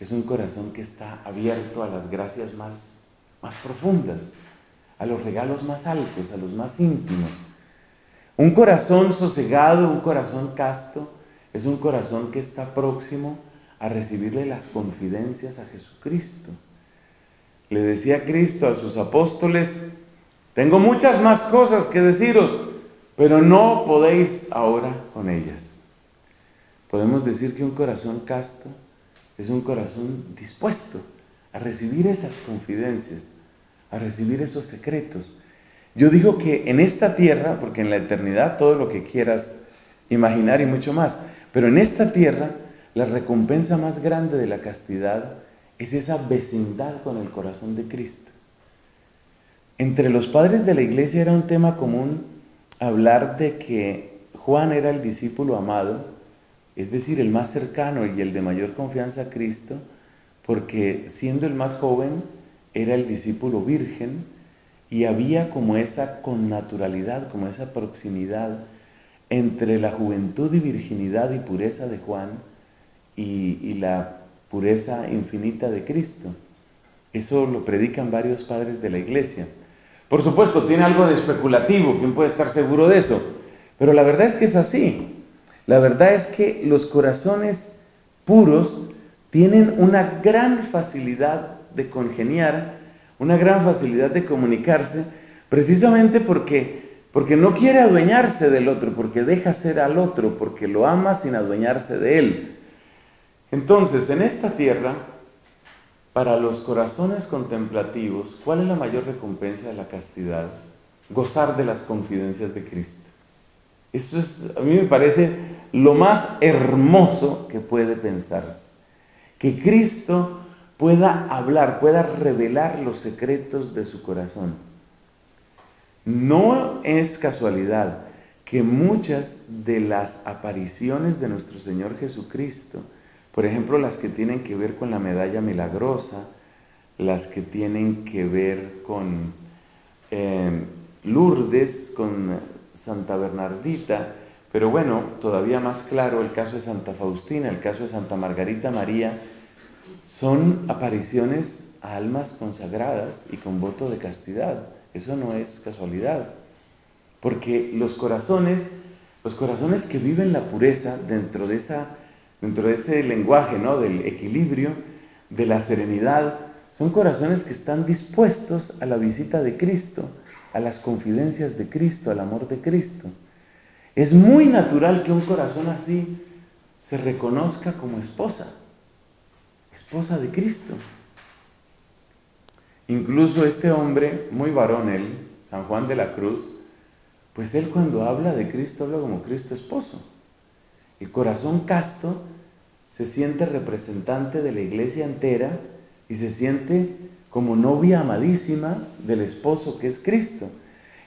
es un corazón que está abierto a las gracias más, más profundas, a los regalos más altos, a los más íntimos. Un corazón sosegado, un corazón casto, es un corazón que está próximo a recibirle las confidencias a Jesucristo. Le decía Cristo a sus apóstoles, tengo muchas más cosas que deciros, pero no podéis ahora con ellas. Podemos decir que un corazón casto es un corazón dispuesto a recibir esas confidencias, a recibir esos secretos. Yo digo que en esta tierra, porque en la eternidad todo lo que quieras imaginar y mucho más, pero en esta tierra la recompensa más grande de la castidad es esa vecindad con el corazón de Cristo. Entre los padres de la iglesia era un tema común hablar de que Juan era el discípulo amado, es decir, el más cercano y el de mayor confianza a Cristo, porque siendo el más joven era el discípulo virgen y había como esa connaturalidad, como esa proximidad entre la juventud y virginidad y pureza de Juan y, y la pureza infinita de Cristo. Eso lo predican varios padres de la iglesia. Por supuesto, tiene algo de especulativo, ¿quién puede estar seguro de eso? Pero la verdad es que es así. La verdad es que los corazones puros tienen una gran facilidad de congeniar, una gran facilidad de comunicarse, precisamente porque, porque no quiere adueñarse del otro, porque deja ser al otro, porque lo ama sin adueñarse de él. Entonces, en esta tierra, para los corazones contemplativos, ¿cuál es la mayor recompensa de la castidad? Gozar de las confidencias de Cristo. Eso es, a mí me parece lo más hermoso que puede pensarse. Que Cristo pueda hablar, pueda revelar los secretos de su corazón. No es casualidad que muchas de las apariciones de nuestro Señor Jesucristo, por ejemplo, las que tienen que ver con la medalla milagrosa, las que tienen que ver con eh, Lourdes, con Santa Bernardita, pero bueno, todavía más claro el caso de Santa Faustina, el caso de Santa Margarita María, son apariciones a almas consagradas y con voto de castidad. Eso no es casualidad, porque los corazones, los corazones que viven la pureza dentro de, esa, dentro de ese lenguaje, ¿no?, del equilibrio, de la serenidad, son corazones que están dispuestos a la visita de Cristo, a las confidencias de Cristo, al amor de Cristo. Es muy natural que un corazón así se reconozca como esposa, esposa de Cristo. Incluso este hombre, muy varón él, San Juan de la Cruz, pues él cuando habla de Cristo, habla como Cristo esposo. El corazón casto se siente representante de la iglesia entera y se siente como novia amadísima del esposo que es Cristo.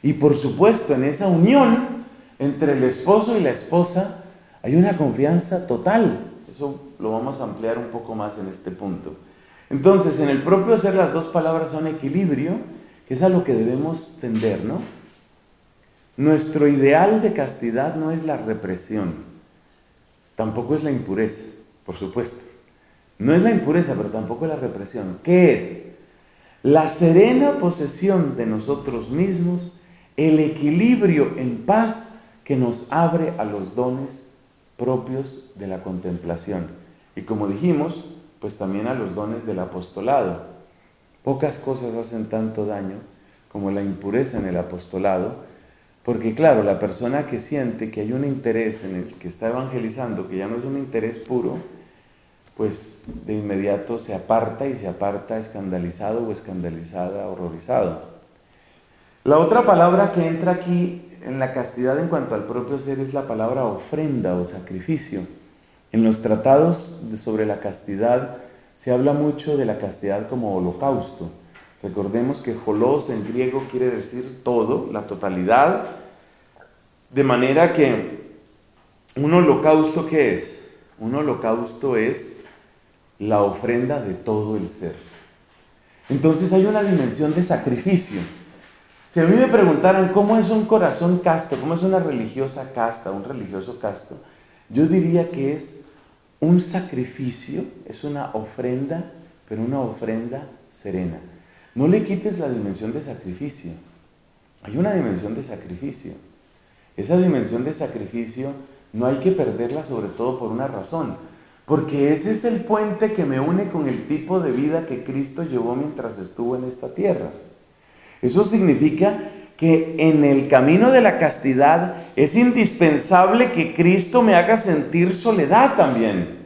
Y por supuesto, en esa unión entre el esposo y la esposa hay una confianza total. Eso lo vamos a ampliar un poco más en este punto. Entonces, en el propio ser, las dos palabras son equilibrio, que es a lo que debemos tender, ¿no? Nuestro ideal de castidad no es la represión, tampoco es la impureza, por supuesto. No es la impureza, pero tampoco es la represión. ¿Qué es? La serena posesión de nosotros mismos, el equilibrio en paz que nos abre a los dones propios de la contemplación. Y como dijimos, pues también a los dones del apostolado. Pocas cosas hacen tanto daño como la impureza en el apostolado, porque claro, la persona que siente que hay un interés en el que está evangelizando, que ya no es un interés puro, pues de inmediato se aparta y se aparta escandalizado o escandalizada, horrorizado. La otra palabra que entra aquí en la castidad en cuanto al propio ser es la palabra ofrenda o sacrificio. En los tratados sobre la castidad se habla mucho de la castidad como holocausto. Recordemos que holos en griego quiere decir todo, la totalidad, de manera que un holocausto, ¿qué es? Un holocausto es la ofrenda de todo el ser. Entonces hay una dimensión de sacrificio. Si a mí me preguntaran cómo es un corazón casto, cómo es una religiosa casta, un religioso casto, yo diría que es un sacrificio, es una ofrenda, pero una ofrenda serena. No le quites la dimensión de sacrificio. Hay una dimensión de sacrificio. Esa dimensión de sacrificio no hay que perderla, sobre todo por una razón, porque ese es el puente que me une con el tipo de vida que Cristo llevó mientras estuvo en esta tierra. Eso significa que en el camino de la castidad es indispensable que Cristo me haga sentir soledad también.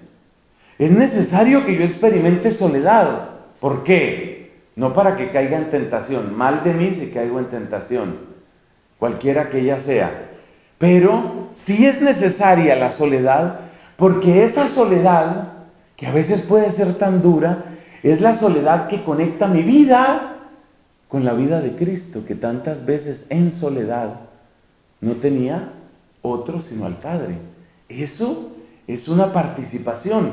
Es necesario que yo experimente soledad. ¿Por qué? No para que caiga en tentación. Mal de mí si caigo en tentación, cualquiera que ella sea. Pero sí es necesaria la soledad, porque esa soledad, que a veces puede ser tan dura, Es la soledad que conecta mi vida con la vida de Cristo, que tantas veces en soledad no tenía otro sino al Padre. Eso es una participación.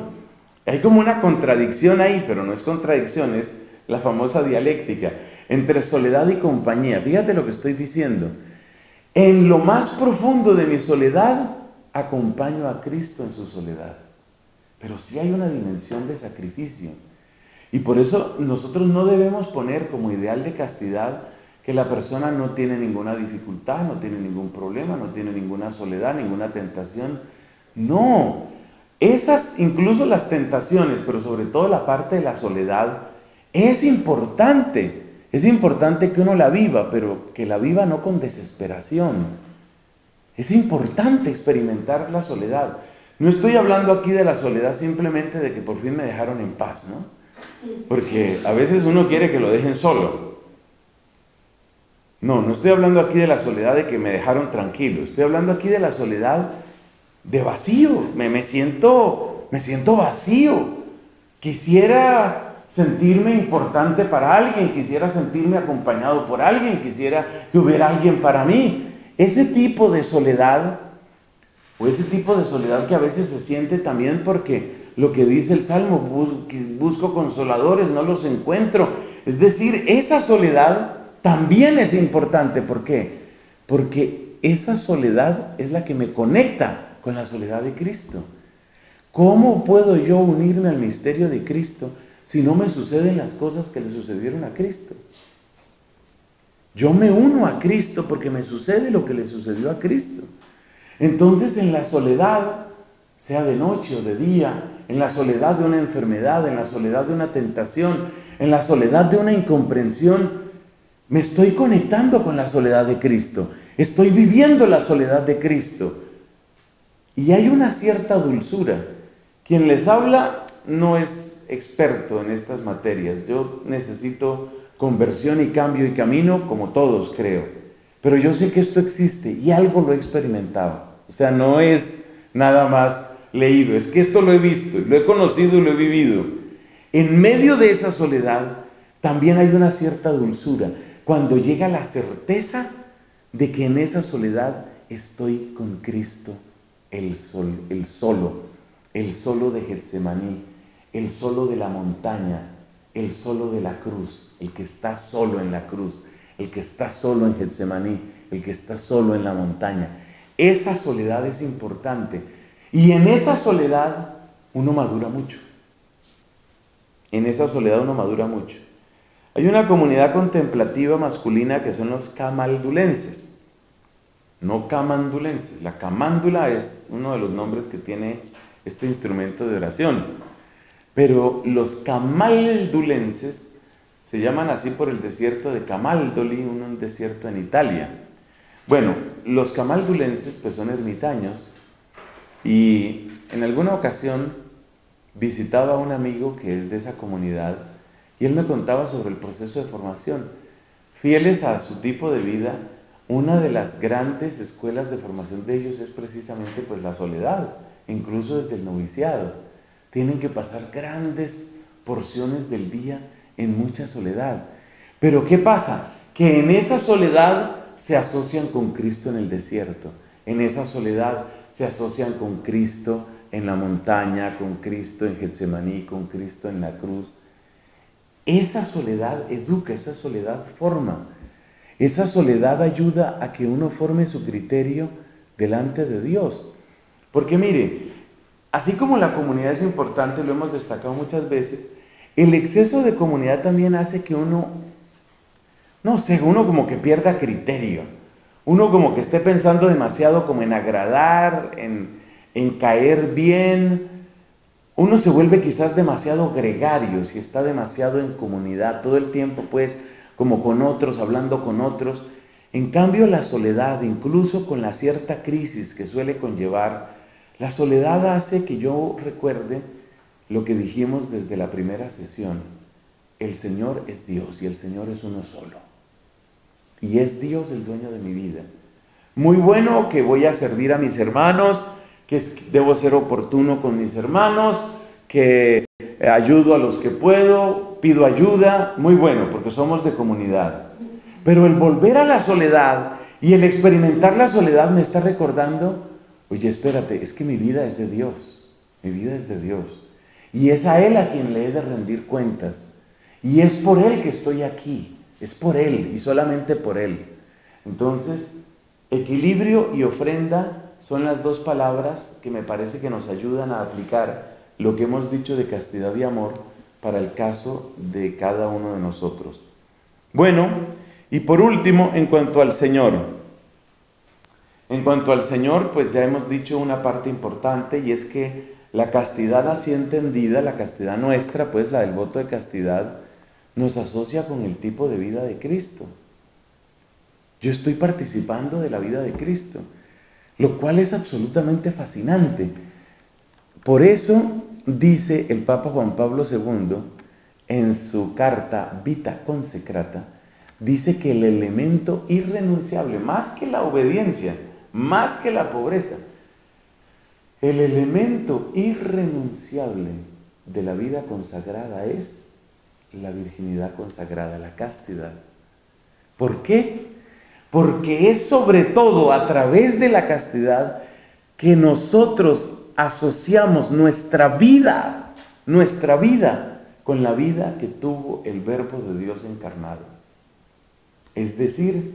Hay como una contradicción ahí, pero no es contradicción, es la famosa dialéctica entre soledad y compañía. Fíjate lo que estoy diciendo. En lo más profundo de mi soledad, acompaño a Cristo en su soledad. Pero sí hay una dimensión de sacrificio. Y por eso nosotros no debemos poner como ideal de castidad que la persona no tiene ninguna dificultad, no tiene ningún problema, no tiene ninguna soledad, ninguna tentación. No, esas, incluso las tentaciones, pero sobre todo la parte de la soledad, es importante. Es importante que uno la viva, pero que la viva no con desesperación. Es importante experimentar la soledad. No estoy hablando aquí de la soledad simplemente de que por fin me dejaron en paz, ¿no? Porque a veces uno quiere que lo dejen solo. No, no estoy hablando aquí de la soledad de que me dejaron tranquilo. Estoy hablando aquí de la soledad de vacío. Me, me siento, me siento vacío. Quisiera sentirme importante para alguien, quisiera sentirme acompañado por alguien, quisiera que hubiera alguien para mí. Ese tipo de soledad, o ese tipo de soledad que a veces se siente también porque lo que dice el Salmo, busco consoladores, no los encuentro. Es decir, esa soledad también es importante. ¿Por qué? Porque esa soledad es la que me conecta con la soledad de Cristo. ¿Cómo puedo yo unirme al misterio de Cristo si no me suceden las cosas que le sucedieron a Cristo? Yo me uno a Cristo porque me sucede lo que le sucedió a Cristo. Entonces, en la soledad, sea de noche o de día, en la soledad de una enfermedad, en la soledad de una tentación, en la soledad de una incomprensión, me estoy conectando con la soledad de Cristo. Estoy viviendo la soledad de Cristo. Y hay una cierta dulzura. Quien les habla no es experto en estas materias. Yo necesito conversión y cambio y camino, como todos creo, pero yo sé que esto existe y algo lo he experimentado. O sea, no es nada más leído, es que esto lo he visto, lo he conocido y lo he vivido. En medio de esa soledad también hay una cierta dulzura, cuando llega la certeza de que en esa soledad estoy con Cristo, el, sol, el solo, el solo de Getsemaní, el solo de la montaña, el solo de la cruz, el que está solo en la cruz, el que está solo en Getsemaní, el que está solo en la montaña. Esa soledad es importante. Y en esa soledad uno madura mucho. En esa soledad uno madura mucho. Hay una comunidad contemplativa masculina que son los camaldulenses. No camandulenses. La camándula es uno de los nombres que tiene este instrumento de oración. Pero los camaldulenses se llaman así por el desierto de Camaldoli, un desierto en Italia. Bueno, los camaldulenses pues son ermitaños, y en alguna ocasión visitaba a un amigo que es de esa comunidad y él me contaba sobre el proceso de formación. Fieles a su tipo de vida, una de las grandes escuelas de formación de ellos es precisamente pues la soledad, incluso desde el noviciado. Tienen que pasar grandes porciones del día en mucha soledad. Pero ¿qué pasa? Que en esa soledad se asocian con Cristo en el desierto. En esa soledad se asocian con Cristo en la montaña, con Cristo en Getsemaní, con Cristo en la cruz. Esa soledad educa, esa soledad forma. Esa soledad ayuda a que uno forme su criterio delante de Dios. Porque mire, así como la comunidad es importante, lo hemos destacado muchas veces, el exceso de comunidad también hace que uno, no sé, uno como que pierda criterio, uno como que esté pensando demasiado como en agradar, en, en caer bien, uno se vuelve quizás demasiado gregario, si está demasiado en comunidad, todo el tiempo pues como con otros, hablando con otros. En cambio la soledad, incluso con la cierta crisis que suele conllevar, la soledad hace que yo recuerde lo que dijimos desde la primera sesión. El Señor es Dios y el Señor es uno solo. Y es Dios el dueño de mi vida. Muy bueno que voy a servir a mis hermanos, que debo ser oportuno con mis hermanos, que ayudo a los que puedo, pido ayuda, muy bueno, porque somos de comunidad. Pero el volver a la soledad y el experimentar la soledad me está recordando, oye, espérate, es que mi vida es de Dios, mi vida es de Dios. Y es a Él a quien le he de rendir cuentas. Y es por Él que estoy aquí, es por Él y solamente por Él. Entonces, equilibrio y ofrenda son las dos palabras que me parece que nos ayudan a aplicar lo que hemos dicho de castidad y amor para el caso de cada uno de nosotros. Bueno, y por último, en cuanto al Señor. En cuanto al Señor, pues ya hemos dicho una parte importante, y es que la castidad así entendida, la castidad nuestra, pues la del voto de castidad, nos asocia con el tipo de vida de Cristo. Yo estoy participando de la vida de Cristo, lo cual es absolutamente fascinante. Por eso dice el Papa Juan Pablo segundo en su carta Vita Consecrata, dice que el elemento irrenunciable, más que la obediencia, más que la pobreza, el elemento irrenunciable de la vida consagrada es la virginidad consagrada, la castidad. ¿Por qué? Porque es sobre todo a través de la castidad que nosotros asociamos nuestra vida, nuestra vida, con la vida que tuvo el Verbo de Dios encarnado. Es decir,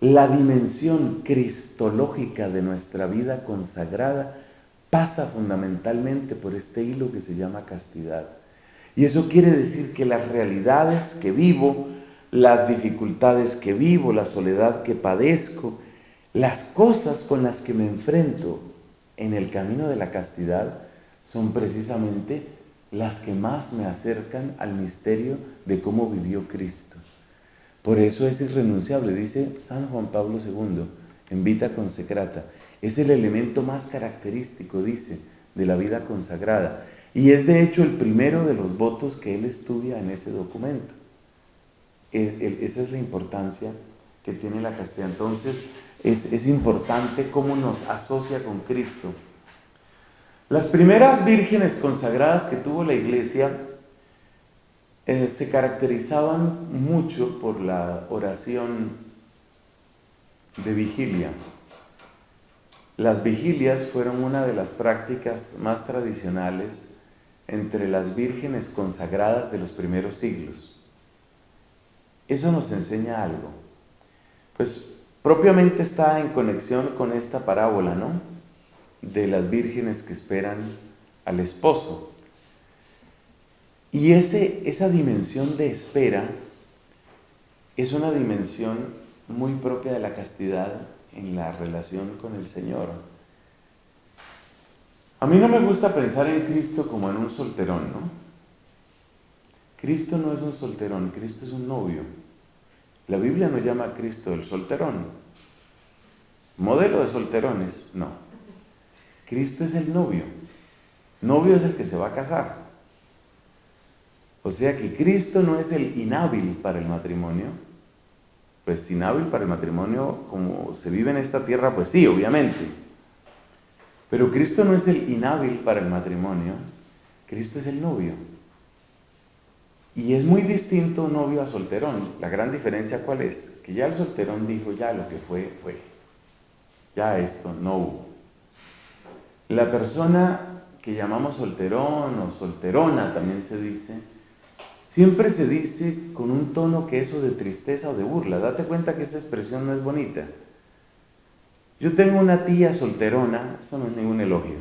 la dimensión cristológica de nuestra vida consagrada pasa fundamentalmente por este hilo que se llama castidad. Y eso quiere decir que las realidades que vivo, las dificultades que vivo, la soledad que padezco, las cosas con las que me enfrento en el camino de la castidad son precisamente las que más me acercan al misterio de cómo vivió Cristo. Por eso es irrenunciable, dice San Juan Pablo segundo en Vita Consecrata. Es el elemento más característico, dice, de la vida consagrada. Y es de hecho el primero de los votos que él estudia en ese documento. Es, el, esa es la importancia que tiene la castidad. Entonces, es, es importante cómo nos asocia con Cristo. Las primeras vírgenes consagradas que tuvo la Iglesia eh, se caracterizaban mucho por la oración de vigilia. Las vigilias fueron una de las prácticas más tradicionales entre las vírgenes consagradas de los primeros siglos. Eso nos enseña algo. Pues propiamente está en conexión con esta parábola, ¿no? De las vírgenes que esperan al esposo. Y ese, esa dimensión de espera es una dimensión muy propia de la castidad en la relación con el Señor. A mí no me gusta pensar en Cristo como en un solterón, ¿no? Cristo no es un solterón, Cristo es un novio. La Biblia no llama a Cristo el solterón, modelo de solterones, no. Cristo es el novio, novio es el que se va a casar. O sea que Cristo no es el inhábil para el matrimonio. Pues inhábil para el matrimonio, como se vive en esta tierra, pues sí, obviamente. Pero Cristo no es el inhábil para el matrimonio, Cristo es el novio. Y es muy distinto novio a solterón. La gran diferencia, ¿cuál es? Que ya el solterón dijo, ya lo que fue, fue. Ya esto no hubo. La persona que llamamos solterón o solterona, también se dice, siempre se dice con un tono que eso de tristeza o de burla. Date cuenta que esa expresión no es bonita. Yo tengo una tía solterona, eso no es ningún elogio.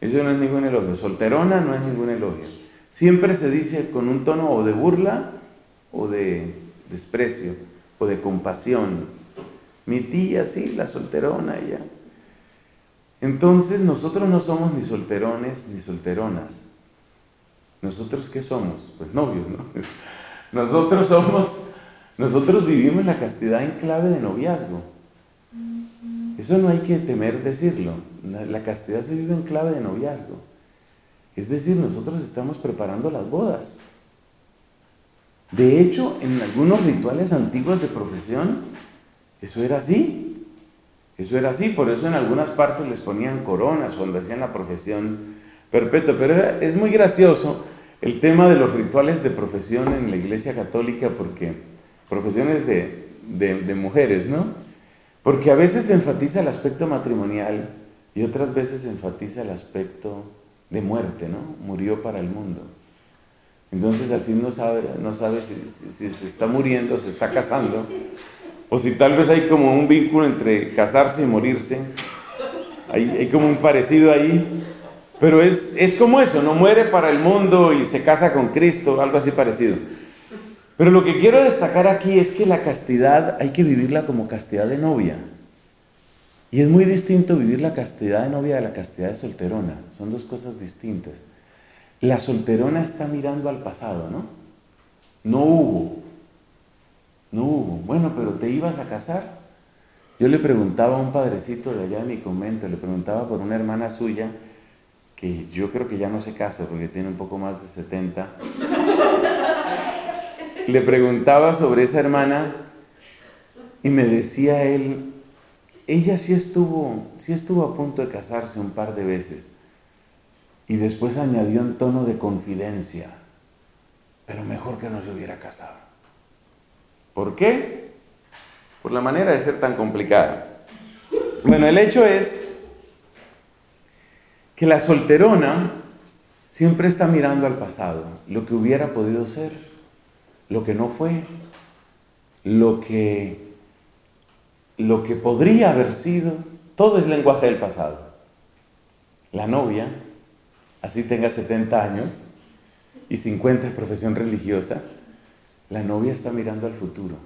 Eso no es ningún elogio. Solterona no es ningún elogio. Siempre se dice con un tono o de burla o de desprecio o de compasión. Mi tía, sí, la solterona, ella. Entonces nosotros no somos ni solterones ni solteronas. ¿Nosotros qué somos? Pues novios, ¿no? Nosotros somos, nosotros vivimos la castidad en clave de noviazgo. Eso no hay que temer decirlo. La castidad se vive en clave de noviazgo. Es decir, nosotros estamos preparando las bodas. De hecho, en algunos rituales antiguos de profesión, eso era así. Eso era así, por eso en algunas partes les ponían coronas cuando hacían la profesión perpetua. Pero era, es muy gracioso el tema de los rituales de profesión en la Iglesia Católica, porque profesiones de, de, de mujeres, ¿no? Porque a veces se enfatiza el aspecto matrimonial y otras veces se enfatiza el aspecto de muerte, ¿no? Murió para el mundo. Entonces al fin no sabe, no sabe si, si, si se está muriendo, se está casando, o si tal vez hay como un vínculo entre casarse y morirse. Hay, hay como un parecido ahí, pero es, es como eso, no muere para el mundo y se casa con Cristo, algo así parecido. Pero lo que quiero destacar aquí es que la castidad hay que vivirla como castidad de novia. Y es muy distinto vivir la castidad de novia de la castidad de solterona. Son dos cosas distintas. La solterona está mirando al pasado, ¿no? No hubo. No hubo. Bueno, pero ¿te ibas a casar? Yo le preguntaba a un padrecito de allá de mi convento, le preguntaba por una hermana suya, que yo creo que ya no se casa porque tiene un poco más de setenta. Le preguntaba sobre esa hermana y me decía él, ella sí estuvo, sí estuvo a punto de casarse un par de veces. Y después añadió en tono de confidencia, pero mejor que no se hubiera casado. ¿Por qué? Por la manera de ser tan complicada. Bueno, el hecho es que la solterona siempre está mirando al pasado, lo que hubiera podido ser, lo que no fue, lo que, lo que podría haber sido, todo es lenguaje del pasado. La novia, así tenga setenta años y cincuenta de profesión religiosa, la novia está mirando al futuro.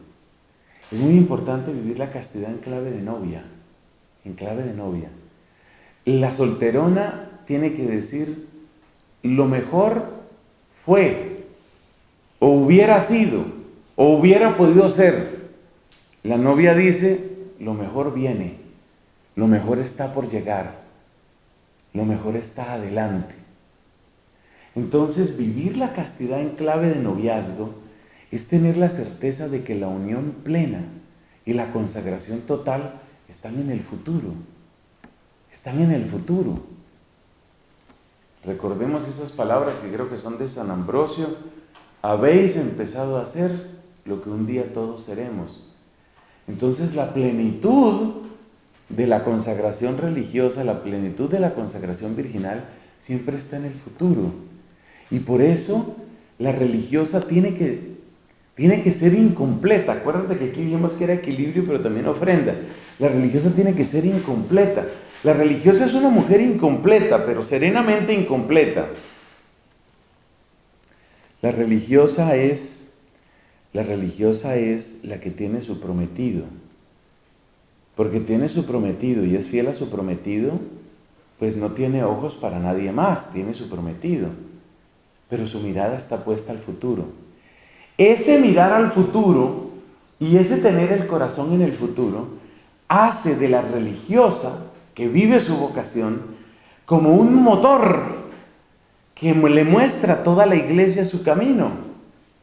Es muy importante vivir la castidad en clave de novia, en clave de novia. La solterona tiene que decir, lo mejor fue, o hubiera sido, o hubiera podido ser. La novia dice, lo mejor viene, lo mejor está por llegar, lo mejor está adelante. Entonces, vivir la castidad en clave de noviazgo es tener la certeza de que la unión plena y la consagración total están en el futuro. Están en el futuro. Recordemos esas palabras que creo que son de San Ambrosio. Habéis empezado a hacer lo que un día todos seremos. Entonces, la plenitud de la consagración religiosa, la plenitud de la consagración virginal, siempre está en el futuro. Y por eso la religiosa tiene que, tiene que ser incompleta. Acuérdate que aquí dijimos que era equilibrio, pero también ofrenda. La religiosa tiene que ser incompleta. La religiosa es una mujer incompleta, pero serenamente incompleta. La religiosa es, la religiosa es la que tiene su prometido. Porque tiene su prometido y es fiel a su prometido, pues no tiene ojos para nadie más, tiene su prometido, pero su mirada está puesta al futuro. Ese mirar al futuro y ese tener el corazón en el futuro hace de la religiosa que vive su vocación como un motor que le muestra a toda la iglesia su camino.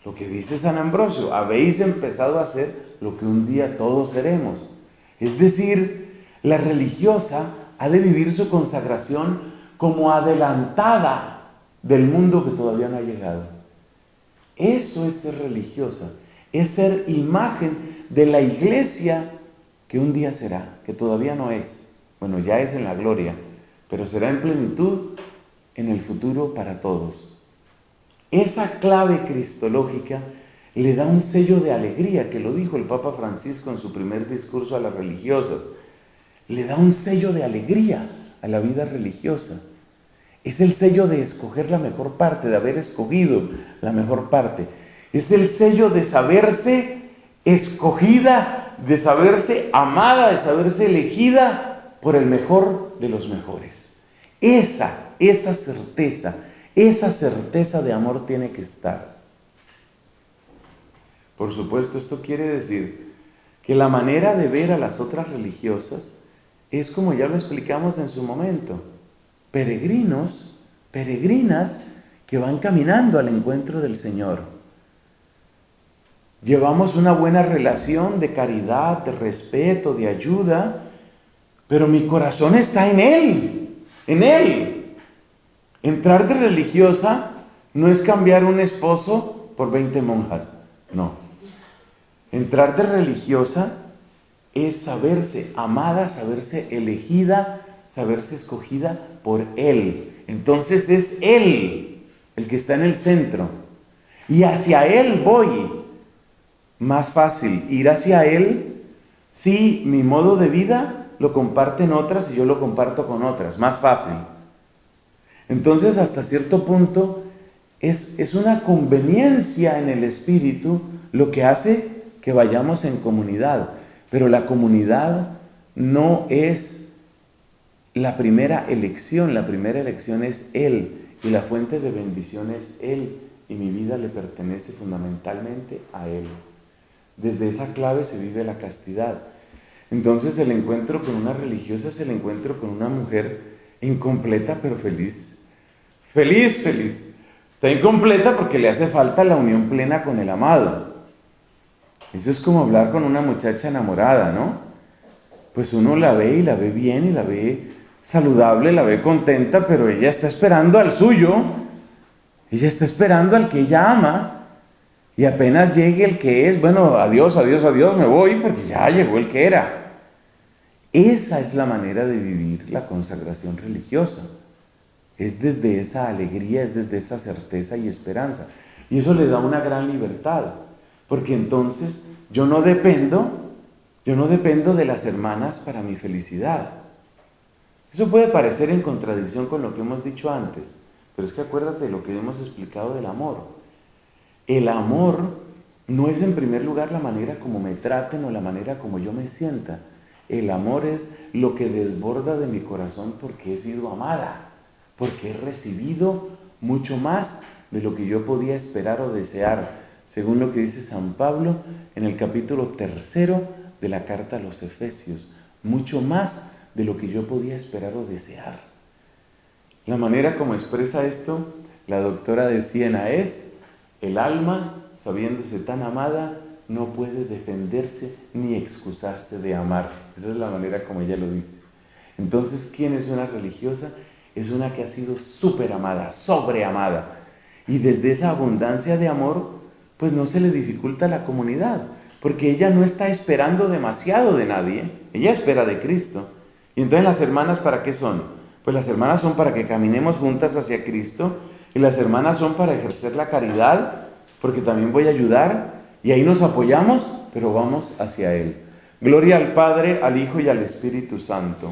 Lo que dice San Ambrosio, habéis empezado a hacer lo que un día todos seremos. Es decir, la religiosa ha de vivir su consagración como adelantada del mundo que todavía no ha llegado. Eso es ser religiosa, es ser imagen de la iglesia que un día será, que todavía no es. Bueno, ya es en la gloria, pero será en plenitud en el futuro para todos. Esa clave cristológica le da un sello de alegría, que lo dijo el Papa Francisco en su primer discurso a las religiosas. Le da un sello de alegría a la vida religiosa. Es el sello de escoger la mejor parte, de haber escogido la mejor parte. Es el sello de saberse escogida, de saberse amada, de saberse elegida por el mejor de los mejores. Esa, esa certeza, esa certeza de amor tiene que estar. Por supuesto, esto quiere decir que la manera de ver a las otras religiosas es como ya lo explicamos en su momento, peregrinos, peregrinas que van caminando al encuentro del Señor. Llevamos una buena relación de caridad, de respeto, de ayuda, pero mi corazón está en Él, en Él. Entrar de religiosa no es cambiar un esposo por veinte monjas, no. Entrar de religiosa es saberse amada, saberse elegida, saberse escogida por Él. Entonces es Él el que está en el centro. Y hacia Él voy. Más fácil ir hacia Él si mi modo de vida lo comparten otras y yo lo comparto con otras. Más fácil. Entonces, hasta cierto punto, es, es una conveniencia en el espíritu lo que hace que vayamos en comunidad. Pero la comunidad no es la primera elección. La primera elección es Él y la fuente de bendición es Él. Y mi vida le pertenece fundamentalmente a Él. Desde esa clave se vive la castidad. Entonces el encuentro con una religiosa es el encuentro con una mujer incompleta pero feliz. Feliz, feliz. Está incompleta porque le hace falta la unión plena con el amado. Eso es como hablar con una muchacha enamorada, ¿no? Pues uno la ve y la ve bien y la ve saludable, la ve contenta, pero ella está esperando al suyo. Ella está esperando al que ella ama, y apenas llegue el que es, bueno, adiós, adiós, adiós, me voy, porque ya llegó el que era. Esa es la manera de vivir la consagración religiosa. Es desde esa alegría, es desde esa certeza y esperanza. Y eso le da una gran libertad, porque entonces yo no dependo, yo no dependo de las hermanas para mi felicidad. Eso puede parecer en contradicción con lo que hemos dicho antes. Pero es que acuérdate de lo que hemos explicado del amor. El amor no es en primer lugar la manera como me traten o la manera como yo me sienta. El amor es lo que desborda de mi corazón porque he sido amada, porque he recibido mucho más de lo que yo podía esperar o desear, según lo que dice San Pablo en el capítulo tercero de la carta a los Efesios. Mucho más de lo que yo podía esperar o desear. La manera como expresa esto la doctora de Siena es: el alma, sabiéndose tan amada, no puede defenderse ni excusarse de amar. Esa es la manera como ella lo dice. Entonces, ¿quién es una religiosa? Es una que ha sido súper amada, sobreamada. Y desde esa abundancia de amor, pues no se le dificulta a la comunidad, porque ella no está esperando demasiado de nadie. Ella espera de Cristo. Y entonces, ¿las hermanas para qué son? Pues las hermanas son para que caminemos juntas hacia Cristo, y las hermanas son para ejercer la caridad, porque también voy a ayudar, y ahí nos apoyamos, pero vamos hacia Él. Gloria al Padre, al Hijo y al Espíritu Santo.